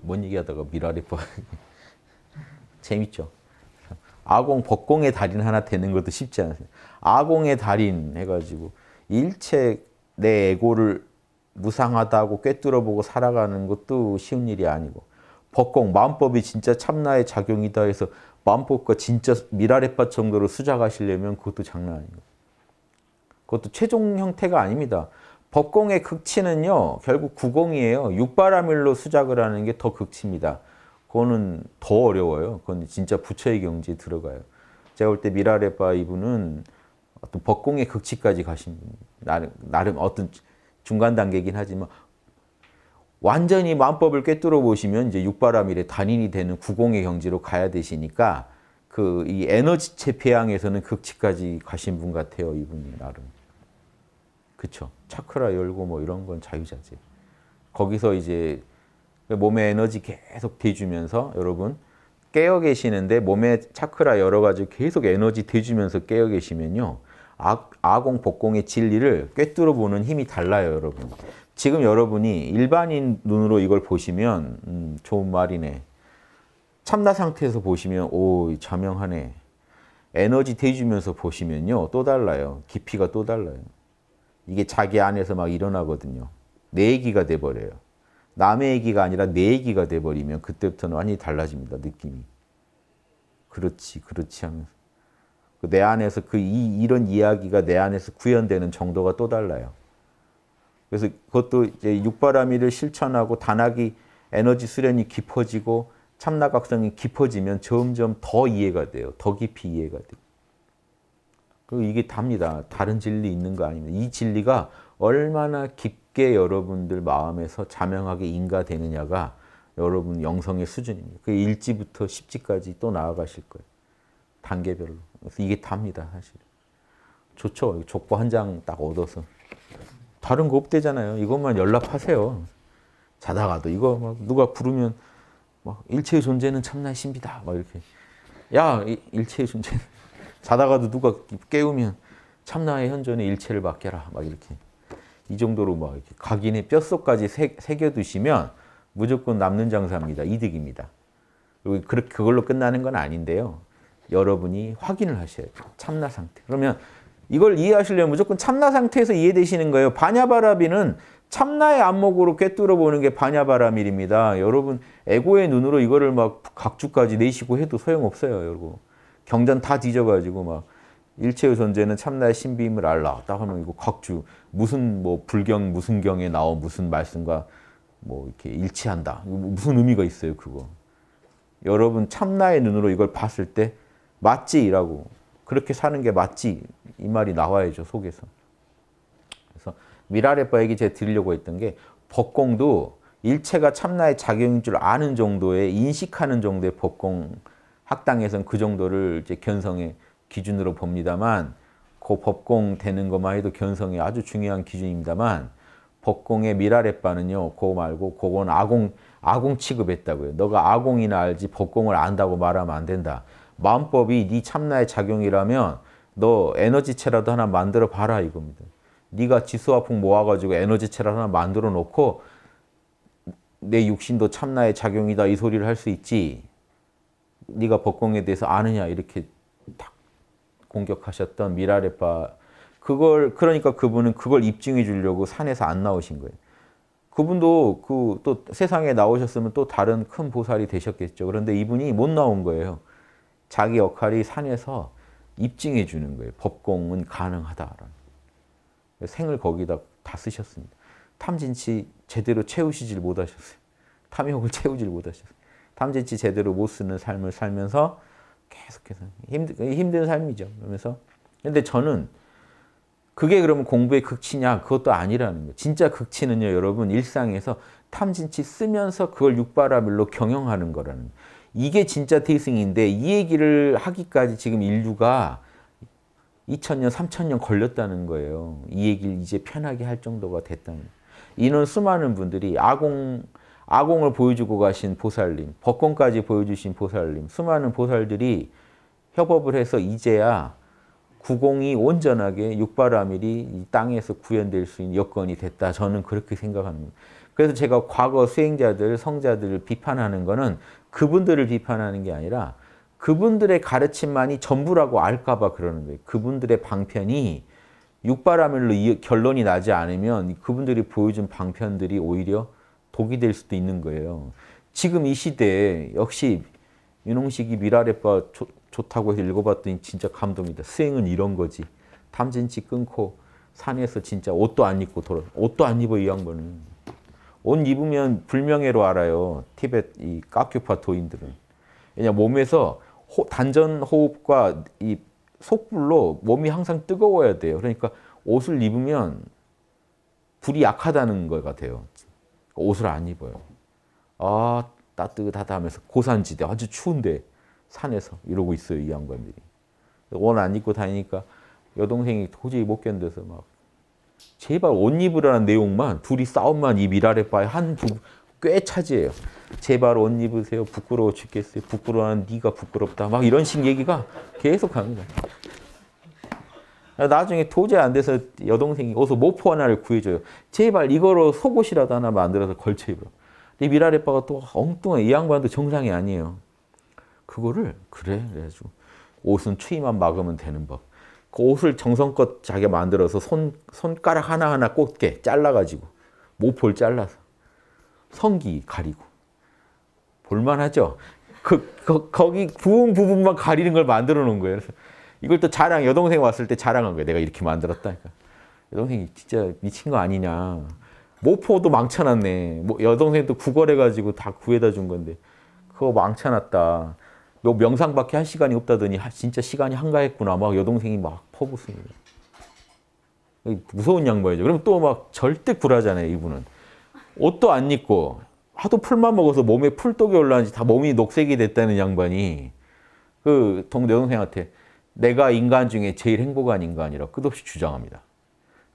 뭔 얘기하다가 밀라레빠 재밌죠. 아공 법공의 달인 하나 되는 것도 쉽지 않습니다. 아공의 달인 해가지고 일체 내 에고를 무상하다고 꿰뚫어보고 살아가는 것도 쉬운 일이 아니고 법공, 만법이 진짜 참나의 작용이다 해서 만법과 진짜 밀라레빠 정도로 수작하시려면 그것도 장난 아니에요. 그것도 최종 형태가 아닙니다. 법공의 극치는요, 결국 구공이에요. 육바라밀로 수작을 하는 게 더 극치입니다. 그거는 더 어려워요. 그건 진짜 부처의 경지에 들어가요. 제가 볼 때 밀라레빠 이분은 어떤 법공의 극치까지 가신 분입니다. 나름 어떤 중간 단계긴 하지만 완전히 만법을 꿰뚫어 보시면 이제 육바라밀의 단인이 되는 구공의 경지로 가야 되시니까 그 이 에너지체 배양에서는 극치까지 가신 분 같아요. 이분이 나름. 그렇죠. 차크라 열고 뭐 이런 건 자유자재. 거기서 이제 몸에 에너지 계속 대주면서 여러분 깨어 계시는데 몸에 차크라 여러 가지 계속 에너지 대주면서 깨어 계시면요. 아공, 복공의 진리를 꿰뚫어 보는 힘이 달라요. 여러분. 지금 여러분이 일반인 눈으로 이걸 보시면 좋은 말이네. 참나 상태에서 보시면 오 자명하네. 에너지 대주면서 보시면요. 또 달라요. 깊이가 또 달라요. 이게 자기 안에서 막 일어나거든요. 내 얘기가 돼버려요. 남의 얘기가 아니라 내 얘기가 돼버리면 그때부터는 완전히 달라집니다. 느낌이. 그렇지, 그렇지 하면서. 내 안에서 이런 이야기가 내 안에서 구현되는 정도가 또 달라요. 그래서 그것도 이제 육바라밀을 실천하고 단학이 에너지 수련이 깊어지고 참나각성이 깊어지면 점점 더 이해가 돼요. 더 깊이 이해가 돼요. 그리고 이게 답니다. 다른 진리 있는 거 아닙니다. 이 진리가 얼마나 깊게 여러분들 마음에서 자명하게 인가되느냐가 여러분 영성의 수준입니다. 그 1지부터 10지까지 또 나아가실 거예요. 단계별로. 그래서 이게 답니다. 사실. 좋죠. 족보 한 장 딱 얻어서. 다른 거 없대잖아요. 이것만 연락하세요. 자다가도 이거 막 누가 부르면 막 일체의 존재는 참나의 신비다. 막 이렇게. 야, 일체의 존재는. 자다가도 누가 깨우면 참나의 현존의 일체를 맡겨라. 막 이렇게. 이 정도로 막 이렇게 각인의 뼛속까지 새겨두시면 무조건 남는 장사입니다. 이득입니다. 그리고 그걸로 끝나는 건 아닌데요. 여러분이 확인을 하셔야 돼요. 참나 상태. 그러면 이걸 이해하시려면 무조건 참나 상태에서 이해되시는 거예요. 반야바라밀은 참나의 안목으로 꿰뚫어 보는 게 반야바라밀입니다. 여러분 에고의 눈으로 이거를 막 각주까지 내시고 해도 소용없어요. 여러분. 경전 다 뒤져가지고 막 일체의 존재는 참나의 신비임을 알라. 딱 하면 이거 각주 무슨 뭐 불경 무슨 경에 나온 무슨 말씀과 뭐 이렇게 일치한다. 무슨 의미가 있어요 그거. 여러분 참나의 눈으로 이걸 봤을 때 맞지라고 그렇게 사는 게 맞지 이 말이 나와야죠 속에서. 그래서 밀라레빠 얘기 제가 드리려고 했던 게 법공도 일체가 참나의 작용인 줄 아는 정도의 인식하는 정도의 법공. 학당에서는 그 정도를 이제 견성의 기준으로 봅니다만 그 법공 되는 것만 해도 견성이 아주 중요한 기준입니다만 법공의 밀라레빠는요 그거 말고 그건 아공 취급했다고요. 너가 아공이나 알지 법공을 안다고 말하면 안 된다. 마음법이 네 참나의 작용이라면 너 에너지체라도 하나 만들어 봐라 이겁니다. 네가 지수화풍 모아가지고 에너지체라도 하나 만들어 놓고 내 육신도 참나의 작용이다 이 소리를 할 수 있지. 네가 법공에 대해서 아느냐 이렇게 딱 공격하셨던 밀라레빠 그러니까 그분은 그걸 입증해 주려고 산에서 안 나오신 거예요. 그분도 또 세상에 나오셨으면 또 다른 큰 보살이 되셨겠죠. 그런데 이분이 못 나온 거예요. 자기 역할이 산에서 입증해 주는 거예요. 법공은 가능하다라는. 생을 거기다 다 쓰셨습니다. 탐진치 제대로 채우시질 못하셨어요. 탐욕을 채우질 못하셨어요. 탐진치 제대로 못 쓰는 삶을 살면서 계속해서 힘든 삶이죠. 그러면서 근데 저는 그게 그러면 공부의 극치냐? 그것도 아니라는 거예요. 진짜 극치는요, 여러분 일상에서 탐진치 쓰면서 그걸 육바라밀로 경영하는 거라는 거예요. 이게 진짜 태승인데 이 얘기를 하기까지 지금 인류가 2000년, 3000년 걸렸다는 거예요. 이 얘기를 이제 편하게 할 정도가 됐다는 거예요. 이런 수많은 분들이 아공을 보여주고 가신 보살님, 법공까지 보여주신 보살님, 수많은 보살들이 협업을 해서 이제야 구공이 온전하게 육바라밀이 이 땅에서 구현될 수 있는 여건이 됐다. 저는 그렇게 생각합니다. 그래서 제가 과거 수행자들, 성자들을 비판하는 거는 그분들을 비판하는 게 아니라 그분들의 가르침만이 전부라고 알까 봐 그러는 거예요. 그분들의 방편이 육바라밀로 결론이 나지 않으면 그분들이 보여준 방편들이 오히려 독이 될 수도 있는 거예요. 지금 이 시대에 역시 윤홍식이 밀라레빠 좋다고 해서 읽어봤더니 진짜 감동이다. 수행은 이런 거지. 탐진치 끊고 산에서 진짜 옷도 안 입고 돌아. 옷도 안 입어 이 양반은. 옷 입으면 불명예로 알아요. 티벳 이 까큐파 도인들은. 왜냐 몸에서 단전 호흡과 이 속불로 몸이 항상 뜨거워야 돼요. 그러니까 옷을 입으면 불이 약하다는 것 같아요. 옷을 안 입어요. 아, 따뜻하다 하면서 고산지대 아주 추운데 산에서 이러고 있어요, 이 양반들이. 옷 안 입고 다니니까 여동생이 도저히 못 견뎌서 막 제발 옷 입으라는 내용만 둘이 싸움만 이 밀라레빠에 한 부 꽤 차지해요. 제발 옷 입으세요. 부끄러워 죽겠어요. 부끄러워하는 네가 부끄럽다. 막 이런 식 얘기가 계속 갑니다. 나중에 도저히 안 돼서 여동생이 어서 모포 하나를 구해줘요. 제발 이거로 속옷이라도 하나 만들어서 걸쳐 입으라. 이 밀라레빠가 또 엉뚱해. 이 양반도 정상이 아니에요. 그거를 그래 그래가지고 옷은 추위만 막으면 되는 법. 그 옷을 정성껏 자기가 만들어서 손가락 하나하나 꽂게 잘라가지고 모포를 잘라서 성기 가리고 볼만하죠? 거기 구운 부분만 가리는 걸 만들어 놓은 거예요. 그래서 이걸 또 자랑, 여동생 왔을 때 자랑한 거예요. 내가 이렇게 만들었다니까. 여동생이 진짜 미친 거 아니냐. 모포도 망쳐놨네. 뭐 여동생도 구걸해가지고 다 구해다 준 건데 그거 망쳐놨다. 너 명상밖에 할 시간이 없다더니 진짜 시간이 한가했구나. 막 여동생이 막 퍼붓습니다. 무서운 양반이죠. 그럼 또 막 절대 굴하잖아요. 이분은. 옷도 안 입고 하도 풀만 먹어서 몸에 풀독이 올라왔는지 다 몸이 녹색이 됐다는 양반이 그 여동생한테 내가 인간 중에 제일 행복한 인간이라 끝없이 주장합니다.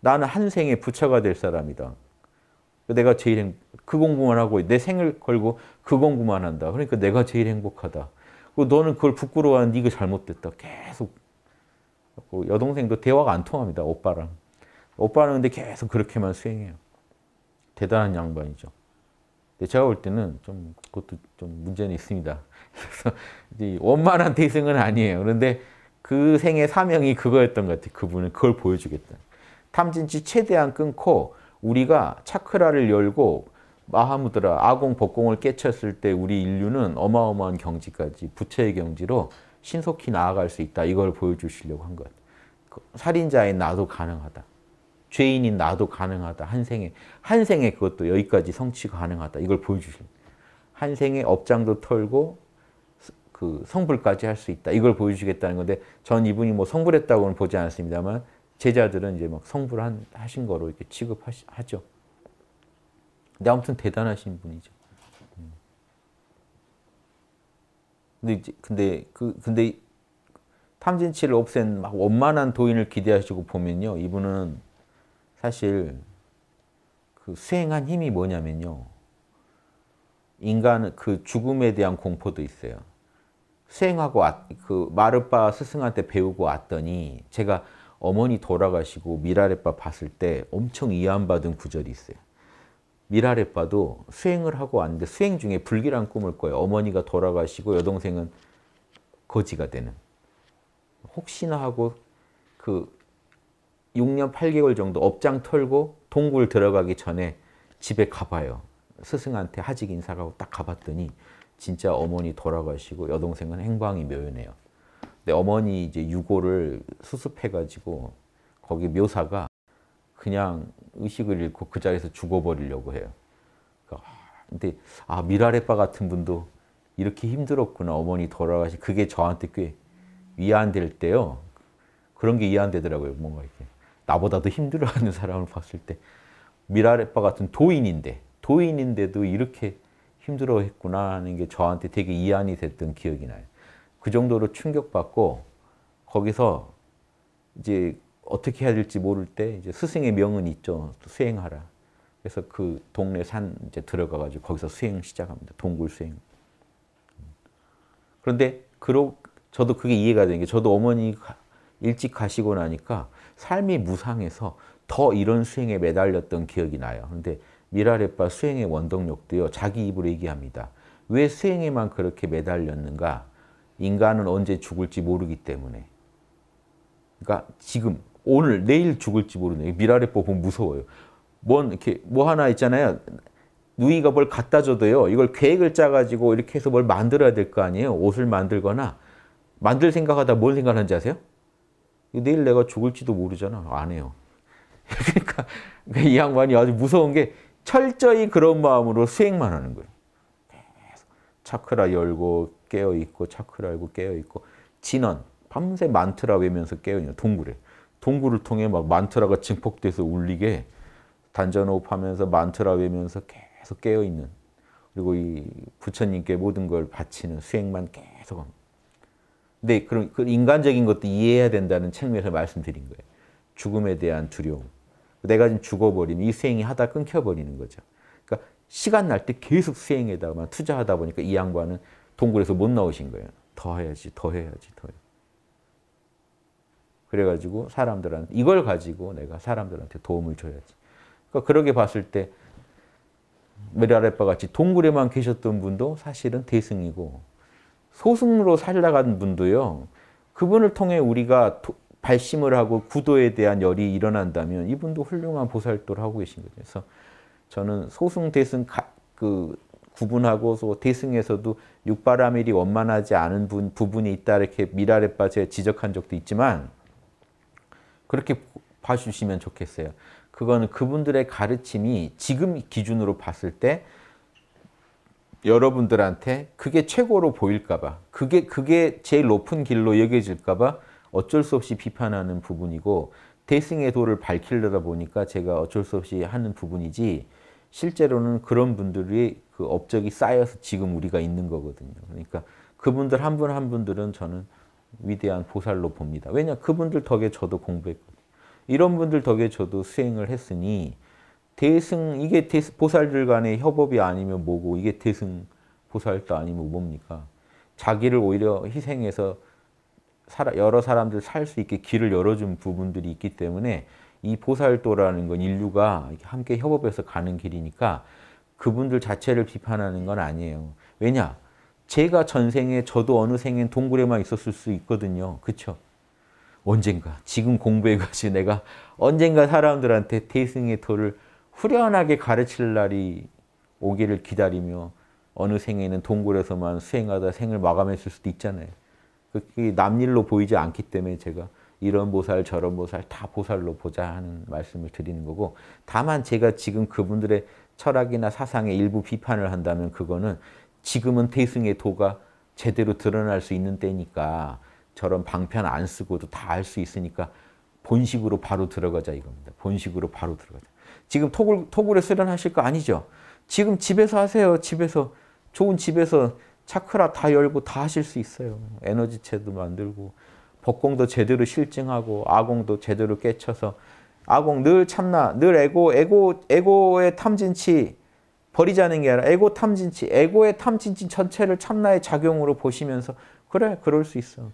나는 한 생에 부처가 될 사람이다. 내가 제일 그 공부만 하고 내 생을 걸고 그 공부만 한다. 그러니까 내가 제일 행복하다. 너는 그걸 부끄러워하는 네가 잘못됐다. 계속 여동생도 대화가 안 통합니다. 오빠랑. 오빠는 근데 계속 그렇게만 수행해요. 대단한 양반이죠. 근데 제가 볼 때는 좀 그것도 좀 문제는 있습니다. 그래서 이제 원만한 대승은 아니에요. 그런데 그 생의 사명이 그거였던 것 같아요. 그분은 그걸 보여주겠다. 탐진치 최대한 끊고 우리가 차크라를 열고 마하무드라, 아공, 법공을 깨쳤을 때 우리 인류는 어마어마한 경지까지, 부처의 경지로 신속히 나아갈 수 있다. 이걸 보여주시려고 한 것. 살인자인 나도 가능하다. 죄인인 나도 가능하다. 한 생에 그것도 여기까지 성취 가능하다. 이걸 보여주시려고. 한 생에 업장도 털고 그 성불까지 할 수 있다. 이걸 보여주겠다는 건데 전 이분이 뭐 성불했다고는 보지 않았습니다만 제자들은 이제 막 성불하신 거로 이렇게 취급하죠. 근데 아무튼 대단하신 분이죠. 근데 탐진치를 없앤 막 원만한 도인을 기대하시고 보면요, 이분은 사실 그 수행한 힘이 뭐냐면요, 인간은 그 죽음에 대한 공포도 있어요. 수행하고 그 마르빠 스승한테 배우고 왔더니 제가 어머니 돌아가시고 밀라레빠 봤을 때 엄청 이안받은 구절이 있어요. 밀라레빠도 수행을 하고 왔는데 수행 중에 불길한 꿈을 꿔요. 어머니가 돌아가시고 여동생은 거지가 되는. 혹시나 하고 그 6년 8개월 정도 업장 털고 동굴 들어가기 전에 집에 가봐요. 스승한테 하직 인사하고 딱 가봤더니 진짜 어머니 돌아가시고 여동생은 행방이 묘연해요. 근데 어머니 이제 유골을 수습해가지고 거기 묘사가 그냥 의식을 잃고 그 자리에서 죽어버리려고 해요. 근데 아 밀라레빠 같은 분도 이렇게 힘들었구나. 어머니 돌아가시 그게 저한테 꽤 위안될 때요. 그런 게 위안되더라고요. 뭔가 이렇게 나보다도 힘들어하는 사람을 봤을 때 밀라레빠 같은 도인인데도 이렇게 힘들어했구나 하는 게 저한테 되게 위안이 됐던 기억이 나요. 그 정도로 충격받고 거기서 이제 어떻게 해야 될지 모를 때 이제 스승의 명은 있죠. 수행하라. 그래서 그 동네 산 이제 들어가가지고 거기서 수행 시작합니다. 동굴 수행. 그런데 저도 그게 이해가 되는 게 저도 어머니가 일찍 가시고 나니까 삶이 무상해서 더 이런 수행에 매달렸던 기억이 나요. 그런데 밀라레빠 수행의 원동력도요. 자기 입으로 얘기합니다. 왜 수행에만 그렇게 매달렸는가? 인간은 언제 죽을지 모르기 때문에. 그러니까 지금. 오늘 내일 죽을지 모르네. 밀라레빠 보면 무서워요. 뭐 하나 있잖아요. 누이가 뭘 갖다 줘도요. 이걸 계획을 짜가지고 이렇게 해서 뭘 만들어야 될 거 아니에요. 옷을 만들거나 만들 생각하다 뭔 생각하는지 아세요? 내일 내가 죽을지도 모르잖아. 안 해요. 그러니까 이 양반이 아주 무서운 게 철저히 그런 마음으로 수행만 하는 거예요. 계속 차크라 열고 깨어있고 차크라 열고 깨어있고 진원, 밤새 만트라 외면서 깨어있는 동굴에. 동굴을 통해 막 만트라가 증폭돼서 울리게 단전호흡하면서 만트라 외면서 계속 깨어있는, 그리고 이 부처님께 모든 걸 바치는 수행만 계속 합니다. 근데 그럼 그 인간적인 것도 이해해야 된다는 측면에서 말씀드린 거예요. 죽음에 대한 두려움. 내가 지금 죽어버리면 이 수행이 하다 끊겨버리는 거죠. 그러니까 시간 날 때 계속 수행에다만 투자하다 보니까 이 양반은 동굴에서 못 나오신 거예요. 더 해야지, 더 해야지, 더 해야지. 그래가지고 사람들한테 이걸 가지고 내가 사람들한테 도움을 줘야지. 그러니까 그러게 봤을 때 밀라레빠 같이 동굴에만 계셨던 분도 사실은 대승이고, 소승으로 살아간 분도요, 그분을 통해 우리가 발심을 하고 구도에 대한 열이 일어난다면 이분도 훌륭한 보살도를 하고 계신 거죠. 그래서 저는 소승, 대승 구분하고 대승에서도 육바라밀이 원만하지 않은 부분이 있다, 이렇게 밀라레빠 제가 지적한 적도 있지만 그렇게 봐주시면 좋겠어요. 그거는 그분들의 가르침이 지금 기준으로 봤을 때 여러분들한테 그게 최고로 보일까 봐, 그게 제일 높은 길로 여겨질까 봐 어쩔 수 없이 비판하는 부분이고, 대승의 도를 밝히려다 보니까 제가 어쩔 수 없이 하는 부분이지, 실제로는 그런 분들이 그 업적이 쌓여서 지금 우리가 있는 거거든요. 그러니까 그분들 한 분 한 분들은 저는 위대한 보살로 봅니다. 왜냐? 그분들 덕에 저도 공부했거든요. 이런 분들 덕에 저도 수행을 했으니, 대승, 이게 보살들 간의 협업이 아니면 뭐고, 이게 대승 보살도 아니면 뭡니까? 자기를 오히려 희생해서 여러 사람들 살 수 있게 길을 열어준 부분들이 있기 때문에 이 보살도라는 건 인류가 함께 협업해서 가는 길이니까 그분들 자체를 비판하는 건 아니에요. 왜냐? 제가 전생에, 저도 어느 생엔 동굴에만 있었을 수 있거든요. 그렇죠? 언젠가, 지금 공부해가지고 내가 언젠가 사람들한테 대승의 도를 후련하게 가르칠 날이 오기를 기다리며 어느 생에는 동굴에서만 수행하다 생을 마감했을 수도 있잖아요. 그게 남일로 보이지 않기 때문에 제가 이런 보살, 저런 보살 다 보살로 보자 하는 말씀을 드리는 거고, 다만 제가 지금 그분들의 철학이나 사상의 일부 비판을 한다면 그거는 지금은 대승의 도가 제대로 드러날 수 있는 때니까 저런 방편 안 쓰고도 다 할 수 있으니까 본식으로 바로 들어가자 이겁니다. 본식으로 바로 들어가자. 지금 토굴에 수련하실 거 아니죠? 지금 집에서 하세요. 집에서. 좋은 집에서 차크라 다 열고 다 하실 수 있어요. 에너지체도 만들고, 법공도 제대로 실증하고, 아공도 제대로 깨쳐서, 아공 늘 참나, 늘 에고의 탐진치 버리자는 게 아니라 에고의 탐진치 전체를 참나의 작용으로 보시면서, 그래, 그럴 수 있어.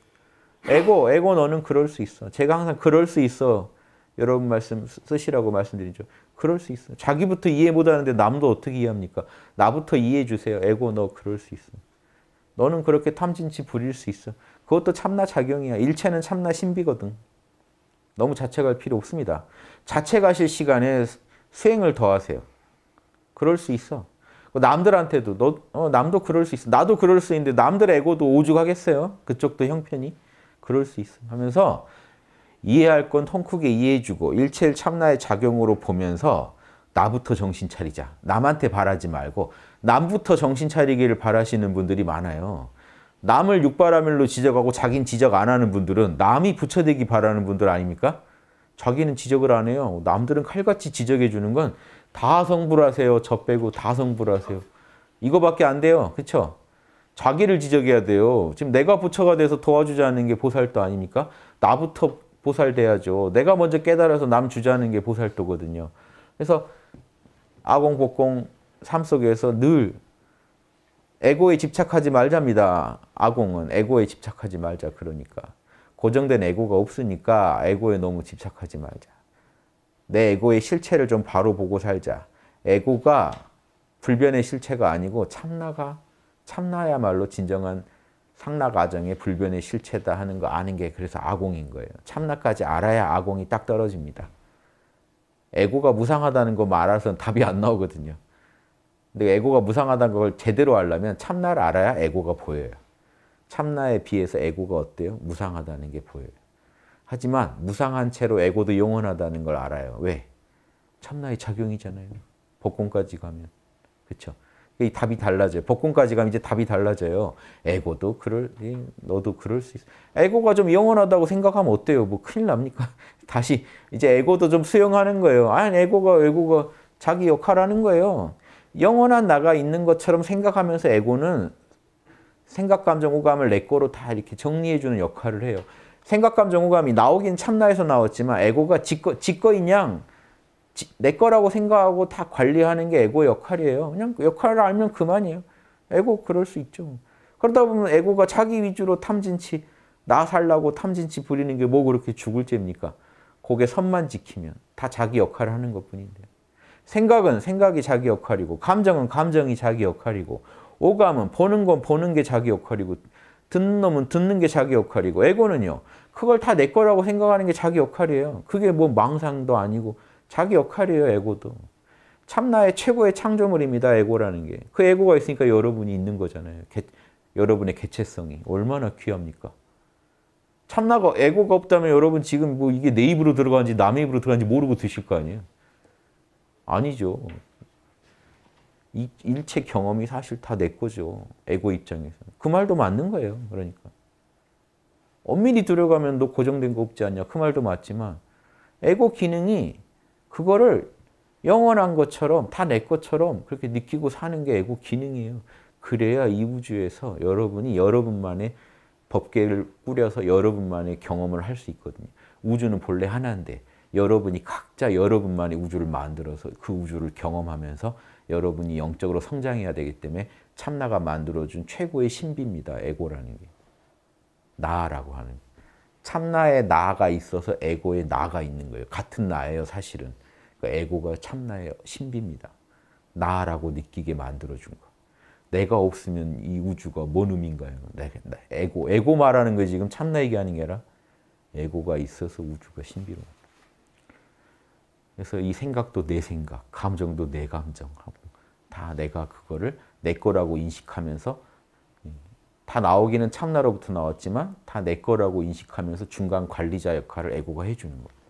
에고 너는 그럴 수 있어. 제가 항상 그럴 수 있어. 여러분 말씀 쓰시라고 말씀드리죠. 그럴 수 있어. 자기부터 이해 못하는데 남도 어떻게 이해합니까? 나부터 이해해 주세요. 에고 너 그럴 수 있어. 너는 그렇게 탐진치 부릴 수 있어. 그것도 참나 작용이야. 일체는 참나 신비거든. 너무 자책할 필요 없습니다. 자책하실 시간에 수행을 더 하세요. 그럴 수 있어. 남들한테도 남도 그럴 수 있어. 나도 그럴 수 있는데 남들의 에고도 오죽하겠어요? 그쪽도 형편이. 그럴 수 있어. 하면서 이해할 건 통크게 이해해주고 일체를 참나의 작용으로 보면서 나부터 정신 차리자. 남한테 바라지 말고 남부터 정신 차리기를 바라시는 분들이 많아요. 남을 육바라밀로 지적하고 자기는 지적 안 하는 분들은 남이 부처되기 바라는 분들 아닙니까? 자기는 지적을 안 해요. 남들은 칼같이 지적해 주는 건 다 성불하세요. 저 빼고 다 성불하세요. 이거밖에 안 돼요. 그렇죠? 자기를 지적해야 돼요. 지금 내가 부처가 돼서 도와주자는 게 보살도 아닙니까? 나부터 보살돼야죠. 내가 먼저 깨달아서 남 주자는 게 보살도거든요. 그래서 아공, 복공, 삶 속에서 늘 에고에 집착하지 말자입니다. 아공은 에고에 집착하지 말자. 그러니까 고정된 에고가 없으니까 에고에 너무 집착하지 말자. 내 에고의 실체를 좀 바로 보고 살자. 에고가 불변의 실체가 아니고 참나야말로 진정한 상락아정의 불변의 실체다 하는 거 아는 게 그래서 아공인 거예요. 참나까지 알아야 아공이 딱 떨어집니다. 에고가 무상하다는 거 알아서는 답이 안 나오거든요. 근데 에고가 무상하다는 걸 제대로 알려면 참나를 알아야 에고가 보여요. 참나에 비해서 에고가 어때요? 무상하다는 게 보여요. 하지만 무상한 채로 에고도 영원하다는 걸 알아요. 왜? 참나의 작용이잖아요. 복공까지 가면. 그렇죠? 이 답이 달라져요. 복공까지 가면 이제 답이 달라져요. 에고도 그럴, 너도 그럴 수 있어. 에고가 좀 영원하다고 생각하면 어때요? 뭐 큰일 납니까? 다시 이제 에고도 좀 수용하는 거예요. 아니, 에고가 자기 역할하는 거예요. 영원한 나가 있는 것처럼 생각하면서 에고는 생각, 감정, 오감을 내 거로 다 이렇게 정리해주는 역할을 해요. 생각, 감정, 오감이 나오긴 참나에서 나왔지만 에고가 지거인 양 내 거라고 생각하고 다 관리하는 게 에고 역할이에요. 그냥 역할을 알면 그만이에요. 에고 그럴 수 있죠. 그러다 보면 에고가 자기 위주로 탐진치, 나 살라고 탐진치 부리는 게 뭐 그렇게 죽을 죄입니까? 그게 선만 지키면 다 자기 역할을 하는 것뿐인데요. 생각은 생각이 자기 역할이고, 감정은 감정이 자기 역할이고, 오감은 보는 건 보는 게 자기 역할이고, 듣는 놈은 듣는 게 자기 역할이고, 에고는요, 그걸 다 내 거라고 생각하는 게 자기 역할이에요. 그게 뭐 망상도 아니고 자기 역할이에요, 에고도. 참나의 최고의 창조물입니다, 에고라는 게. 그 에고가 있으니까 여러분이 있는 거잖아요. 여러분의 개체성이. 얼마나 귀합니까? 참나가, 에고가 없다면 여러분 지금 뭐 이게 내 입으로 들어간지 남의 입으로 들어간지 모르고 드실 거 아니에요? 아니죠. 일체 경험이 사실 다 내 거죠. 에고 입장에서. 그 말도 맞는 거예요, 그러니까. 엄밀히 들어가면 너 고정된 거 없지 않냐. 그 말도 맞지만 에고 기능이 그거를 영원한 것처럼, 다 내 것처럼 그렇게 느끼고 사는 게 에고 기능이에요. 그래야 이 우주에서 여러분이 여러분만의 법계를 꾸려서 여러분만의 경험을 할 수 있거든요. 우주는 본래 하나인데 여러분이 각자 여러분만의 우주를 만들어서 그 우주를 경험하면서 여러분이 영적으로 성장해야 되기 때문에 참나가 만들어준 최고의 신비입니다, 에고라는 게. 나라고 하는 게. 참나의 나가 있어서 에고의 나가 있는 거예요. 같은 나예요, 사실은. 그러니까 에고가 참나의 신비입니다. 나라고 느끼게 만들어준 거. 내가 없으면 이 우주가 뭔 의미인가요? 에고 말하는 거 지금 참나 얘기하는 게 아니라 에고가 있어서 우주가 신비로워. 그래서 이 생각도 내 생각, 감정도 내 감정하고 다 내가 그거를 내 거라고 인식하면서 다 나오기는 참나로부터 나왔지만 다 내 거라고 인식하면서 중간 관리자 역할을 에고가 해주는 거예요.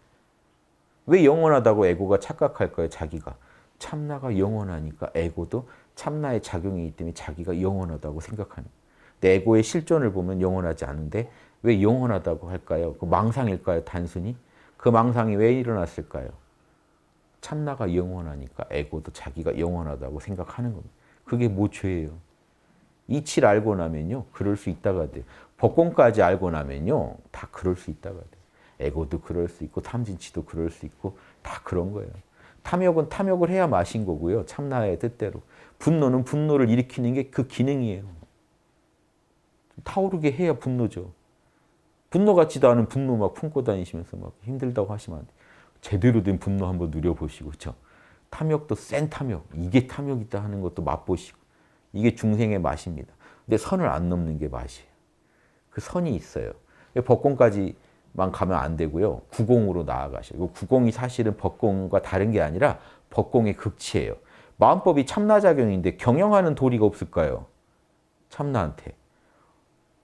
왜 영원하다고 에고가 착각할까요? 자기가. 참나가 영원하니까 에고도 참나의 작용이기 때문에 자기가 영원하다고 생각하는 거예요. 근데 에고의 실존을 보면 영원하지 않은데 왜 영원하다고 할까요? 그 망상일까요? 단순히? 그 망상이 왜 일어났을까요? 참나가 영원하니까 에고도 자기가 영원하다고 생각하는 겁니다. 그게 모죄예요. 이치를 알고 나면요, 그럴 수 있다가 돼요. 법공까지 알고 나면요, 다 그럴 수 있다가 돼요. 에고도 그럴 수 있고, 탐진치도 그럴 수 있고, 다 그런 거예요. 탐욕은 탐욕을 해야 마신 거고요, 참나의 뜻대로. 분노는 분노를 일으키는 게 그 기능이에요. 타오르게 해야 분노죠. 분노 같지도 않은 분노 막 품고 다니시면서 막 힘들다고 하시면 안 돼요. 제대로 된 분노 한번 누려보시고, 그렇죠? 탐욕도 센 탐욕, 이게 탐욕이다 하는 것도 맛보시고, 이게 중생의 맛입니다. 근데 선을 안 넘는 게 맛이에요. 그 선이 있어요. 법공까지만 가면 안 되고요. 구공으로 나아가셔요. 구공이 사실은 법공과 다른 게 아니라 법공의 극치예요. 마음법이 참나작용인데 경영하는 도리가 없을까요? 참나한테.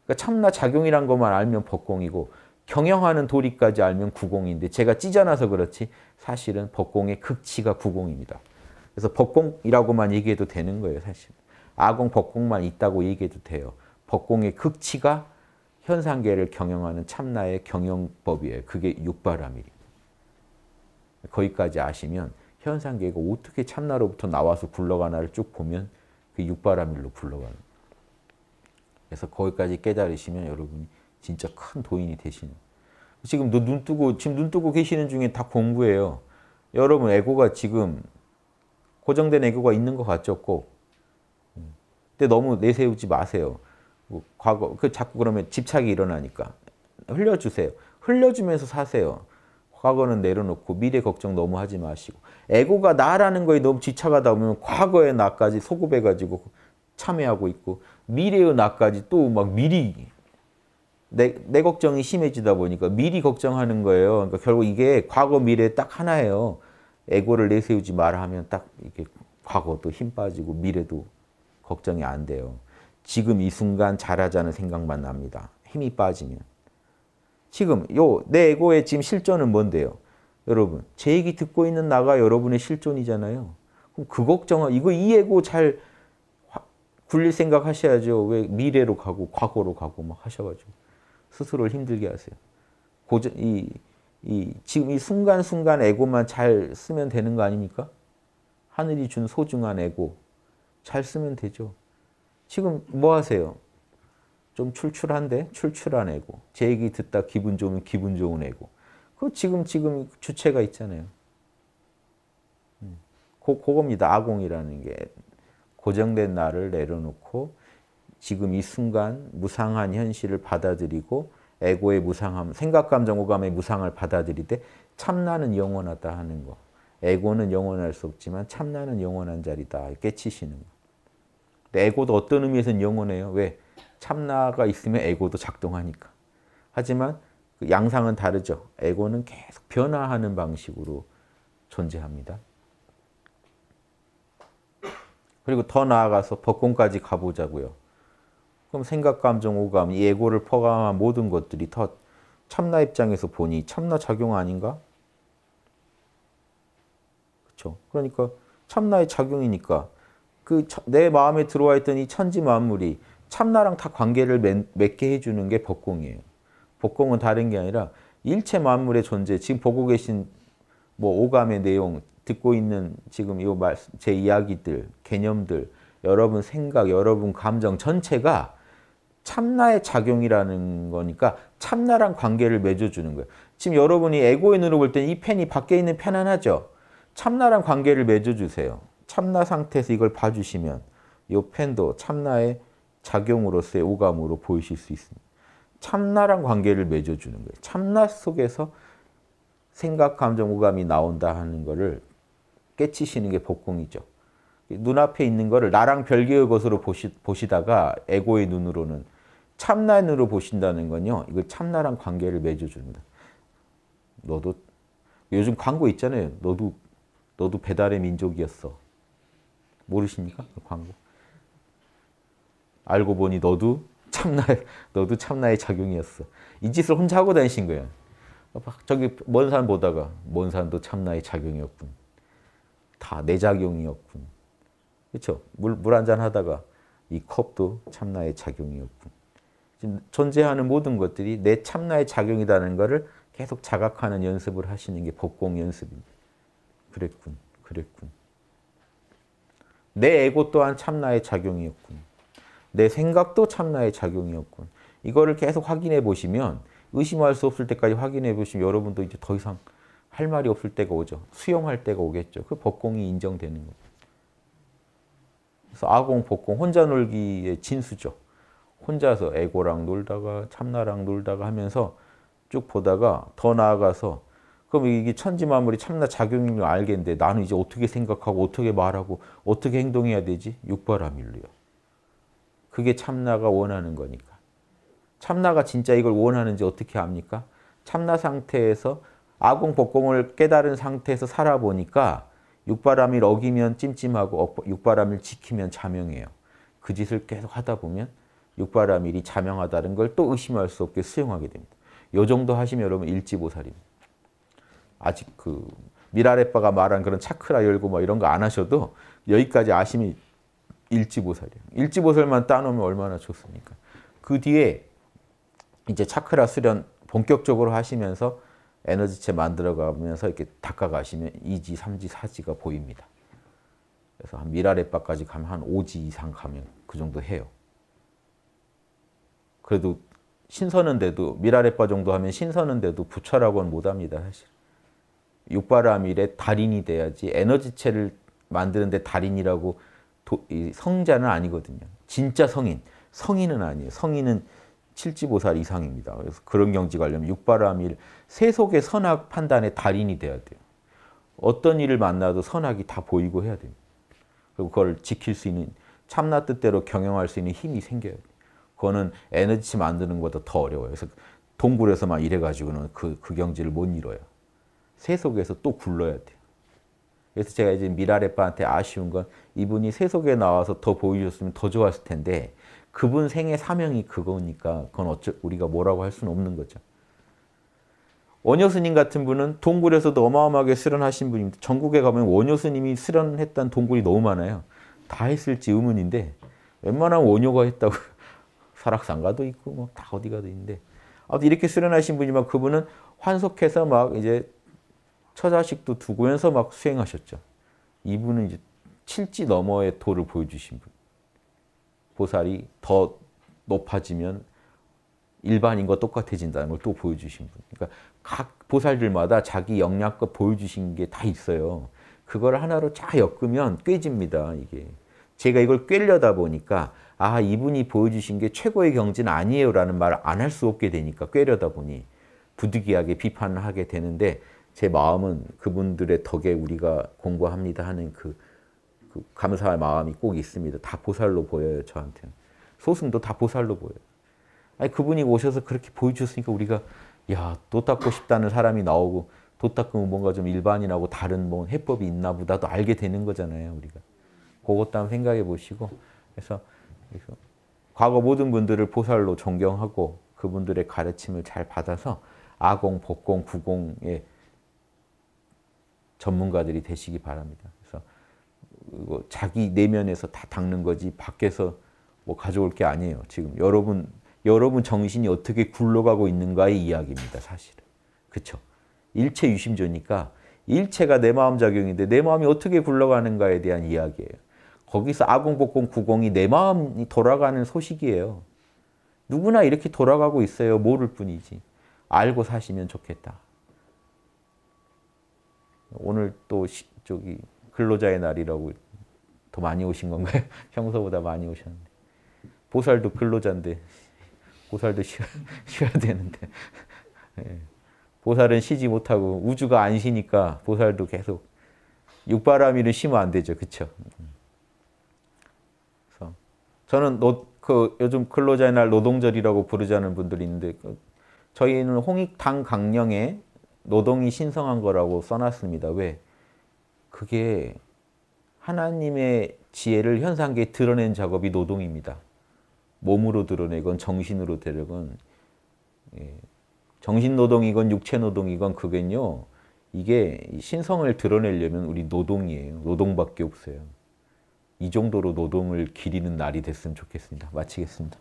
그러니까 참나작용이란 것만 알면 법공이고 경영하는 도리까지 알면 구공인데 제가 찢어놔서 그렇지 사실은 법공의 극치가 구공입니다. 그래서 법공이라고만 얘기해도 되는 거예요, 사실. 아공, 법공만 있다고 얘기해도 돼요. 법공의 극치가 현상계를 경영하는 참나의 경영법이에요. 그게 육바라밀입니다. 거기까지 아시면 현상계가 어떻게 참나로부터 나와서 굴러가나를 쭉 보면 그 육바라밀로 굴러가는 거예요. 그래서 거기까지 깨달으시면 여러분이 진짜 큰 도인이 되시는 거예요. 지금 눈 뜨고 계시는 중에 다 공부예요. 여러분 에고가 지금 고정된 에고가 있는 것 같죠, 꼭. 근데 너무 내세우지 마세요. 뭐 과거, 자꾸 그러면 집착이 일어나니까. 흘려주세요. 흘려주면서 사세요. 과거는 내려놓고 미래 걱정 너무 하지 마시고. 에고가 나라는 거에 너무 집착하다 보면 과거의 나까지 소급해가지고 참회하고 있고 미래의 나까지 또 막 미리 내 걱정이 심해지다 보니까 미리 걱정하는 거예요. 그러니까 결국 이게 과거 미래 딱 하나예요. 에고를 내세우지 마라 하면 딱 이렇게 과거도 힘 빠지고 미래도 걱정이 안 돼요. 지금 이 순간 잘하자는 생각만 납니다. 힘이 빠지면. 지금 요 내 에고의 지금 실존은 뭔데요? 여러분, 제 얘기 듣고 있는 나가 여러분의 실존이잖아요. 그럼 그 걱정하고 이거 이 에고 잘 굴릴 생각 하셔야죠. 왜 미래로 가고 과거로 가고 막 하셔가지고 스스로를 힘들게 하세요. 지금 이 순간순간 에고만 잘 쓰면 되는 거 아닙니까? 하늘이 준 소중한 에고 잘 쓰면 되죠. 지금 뭐 하세요? 좀 출출한데 출출한 에고, 제 얘기 듣다 기분 좋으면 기분 좋은 에고. 그 지금 주체가 있잖아요. 그겁니다. 아공이라는 게 고정된 나를 내려놓고 지금 이 순간 무상한 현실을 받아들이고 에고의 무상함, 생각, 감정, 오감의 무상을 받아들이되 참나는 영원하다 하는 거. 에고는 영원할 수 없지만 참나는 영원한 자리다 깨치시는 거. 근데 에고도 어떤 의미에서는 영원해요. 왜? 참나가 있으면 에고도 작동하니까. 하지만 그 양상은 다르죠. 에고는 계속 변화하는 방식으로 존재합니다. 그리고 더 나아가서 법공까지 가보자고요. 그럼 생각, 감정, 오감, 이 에고를 포함한 모든 것들이 더 참나 입장에서 보니 참나 작용 아닌가? 그렇죠. 그러니까 참나의 작용이니까 그 내 마음에 들어와 있던 이 천지 만물이 참나랑 다 관계를 맺게 해주는 게 법공이에요. 법공은 다른 게 아니라 일체 만물의 존재, 지금 보고 계신 뭐 오감의 내용, 듣고 있는 지금 요 말씀, 제 이야기들, 개념들, 여러분 생각, 여러분 감정 전체가 참나의 작용이라는 거니까 참나랑 관계를 맺어주는 거예요. 지금 여러분이 에고의 눈으로 볼 때는 이 펜이 밖에 있는 펜 하나죠. 참나랑 관계를 맺어주세요. 참나 상태에서 이걸 봐주시면 이 펜도 참나의 작용으로서의 오감으로 보이실 수 있습니다. 참나랑 관계를 맺어주는 거예요. 참나 속에서 생각, 감정, 오감이 나온다 하는 거를 깨치시는 게 법공이죠. 눈앞에 있는 거를 나랑 별개의 것으로 보시다가 에고의 눈으로는 참나의 눈으로 보신다는 건요. 이거 참나랑 관계를 맺어줍니다. 너도 요즘 광고 있잖아요. 너도 배달의 민족이었어. 모르십니까? 광고. 알고 보니 너도 참나의 작용이었어. 이 짓을 혼자 하고 다니신 거예요. 저기 먼 산 보다가 먼 산도 참나의 작용이었군. 다 내 작용이었군. 그렇죠? 물 한잔 하다가 이 컵도 참나의 작용이었군. 지금 존재하는 모든 것들이 내 참나의 작용이라는 것을 계속 자각하는 연습을 하시는 게 법공 연습입니다. 그랬군. 내 에고 또한 참나의 작용이었군. 내 생각도 참나의 작용이었군. 이거를 계속 확인해 보시면, 의심할 수 없을 때까지 확인해 보시면 여러분도 이제 더 이상 할 말이 없을 때가 오죠. 수용할 때가 오겠죠. 그 법공이 인정되는 겁니다. 그래서 아공, 법공, 혼자 놀기의 진수죠. 혼자서 에고랑 놀다가 참나랑 놀다가 하면서 쭉 보다가 더 나아가서 그럼 이게 천지만물이 참나 작용이면 알겠는데 나는 이제 어떻게 생각하고 어떻게 말하고 어떻게 행동해야 되지? 육바라밀로요. 그게 참나가 원하는 거니까. 참나가 진짜 이걸 원하는지 어떻게 압니까? 참나 상태에서 아공, 법공을 깨달은 상태에서 살아보니까 육바라밀 어기면 찜찜하고 육바라밀 지키면 자명해요. 그 짓을 계속 하다 보면 육바라밀이 자명하다는 걸 또 의심할 수 없게 수용하게 됩니다. 요 정도 하시면 여러분 일지보살입니다. 아직 그 밀라레빠가 말한 그런 차크라 열고 막 이런 거 안 하셔도 여기까지 아심이 일지보살이에요. 일지보살만 따놓으면 얼마나 좋습니까? 그 뒤에 이제 차크라 수련 본격적으로 하시면서 에너지체 만들어가면서 이렇게 닦아가시면 2지, 3지, 4지가 보입니다. 그래서 한 밀라레빠까지 가면 한 5지 이상 가면 그 정도 해요. 그래도 신선한데도 밀라레빠 정도 하면 신선한데도 부처라고는 못합니다. 사실. 육바라밀의 달인이 돼야지 에너지체를 만드는데 달인이라고 성자는 아니거든요. 진짜 성인. 성인은 아니에요. 성인은 7지보살 이상입니다. 그래서 그런 경지 가려면 육바라밀 세속의 선악 판단의 달인이 돼야 돼요. 어떤 일을 만나도 선악이 다 보이고 해야 됩니다. 그리고 그걸 지킬 수 있는 참나 뜻대로 경영할 수 있는 힘이 생겨야 돼요. 그거는 에너지치 만드는 것보다 더 어려워요. 그래서 동굴에서만 일해가지고는 그 경지를 못 이뤄요. 세속에서 또 굴러야 돼요. 그래서 제가 이제 밀라레빠한테 아쉬운 건 이분이 세속에 나와서 더 보여줬으면 더 좋았을 텐데 그분 생애 사명이 그거니까 그건 우리가 뭐라고 할 수는 없는 거죠. 원효 스님 같은 분은 동굴에서도 어마어마하게 수련하신 분입니다. 전국에 가면 원효 스님이 수련했던 동굴이 너무 많아요. 다 했을지 의문인데 웬만한 원효가 했다고 설악산가도 있고 뭐 다 어디가도 있는데, 아무튼 이렇게 수련하신 분이지만 그분은 환속해서 막 이제 처자식도 두고 해서 막 수행하셨죠. 이분은 이제 칠지 너머의 도를 보여주신 분. 보살이 더 높아지면 일반인과 똑같아진다는 걸 또 보여주신 분. 그러니까 각 보살들마다 자기 역량껏 보여주신 게 다 있어요. 그걸 하나로 쫙 엮으면 꿰집니다, 이게. 제가 이걸 꿰려다 보니까 아, 이분이 보여주신 게 최고의 경지는 아니에요 라는 말을 안 할 수 없게 되니까, 꿰려다 보니 부득이하게 비판을 하게 되는데, 제 마음은 그분들의 덕에 우리가 공부합니다 하는 그 감사의 마음이 꼭 있습니다. 다 보살로 보여요, 저한테는. 소승도 다 보살로 보여요. 아니, 그분이 오셔서 그렇게 보여주셨으니까 우리가 야, 도 닦고 싶다는 사람이 나오고 도 닦으면 뭔가 좀 일반인하고 다른 뭐 해법이 있나 보다도 알게 되는 거잖아요, 우리가. 그것도 한번 생각해 보시고, 그래서 과거 모든 분들을 보살로 존경하고 그분들의 가르침을 잘 받아서 아공, 법공, 구공의 전문가들이 되시기 바랍니다. 그래서 자기 내면에서 다 닦는 거지 밖에서 뭐 가져올 게 아니에요. 지금 여러분 정신이 어떻게 굴러가고 있는가의 이야기입니다, 사실은. 그렇죠? 일체 유심조니까 일체가 내 마음 작용인데 내 마음이 어떻게 굴러가는가에 대한 이야기예요. 거기서 아공, 복공, 구공이 내 마음이 돌아가는 소식이에요. 누구나 이렇게 돌아가고 있어요. 모를 뿐이지. 알고 사시면 좋겠다. 오늘 또 저기 근로자의 날이라고 더 많이 오신 건가요? 평소보다 많이 오셨는데. 보살도 근로자인데. 보살도 쉬어야 되는데. 보살은 쉬지 못하고 우주가 안 쉬니까 보살도 계속. 육바라밀은 쉬면 안 되죠. 그렇죠? 그래서 저는 요즘 근로자의 날 노동절이라고 부르자는 분들이 있는데, 저희는 홍익당 강령에 노동이 신성한 거라고 써놨습니다. 왜? 그게 하나님의 지혜를 현상계에 드러낸 작업이 노동입니다. 몸으로 드러내건 정신으로 드러내건, 정신노동이건 육체노동이건 그건요, 이게 신성을 드러내려면 우리 노동이에요. 노동밖에 없어요. 이 정도로 노동을 기리는 날이 됐으면 좋겠습니다. 마치겠습니다.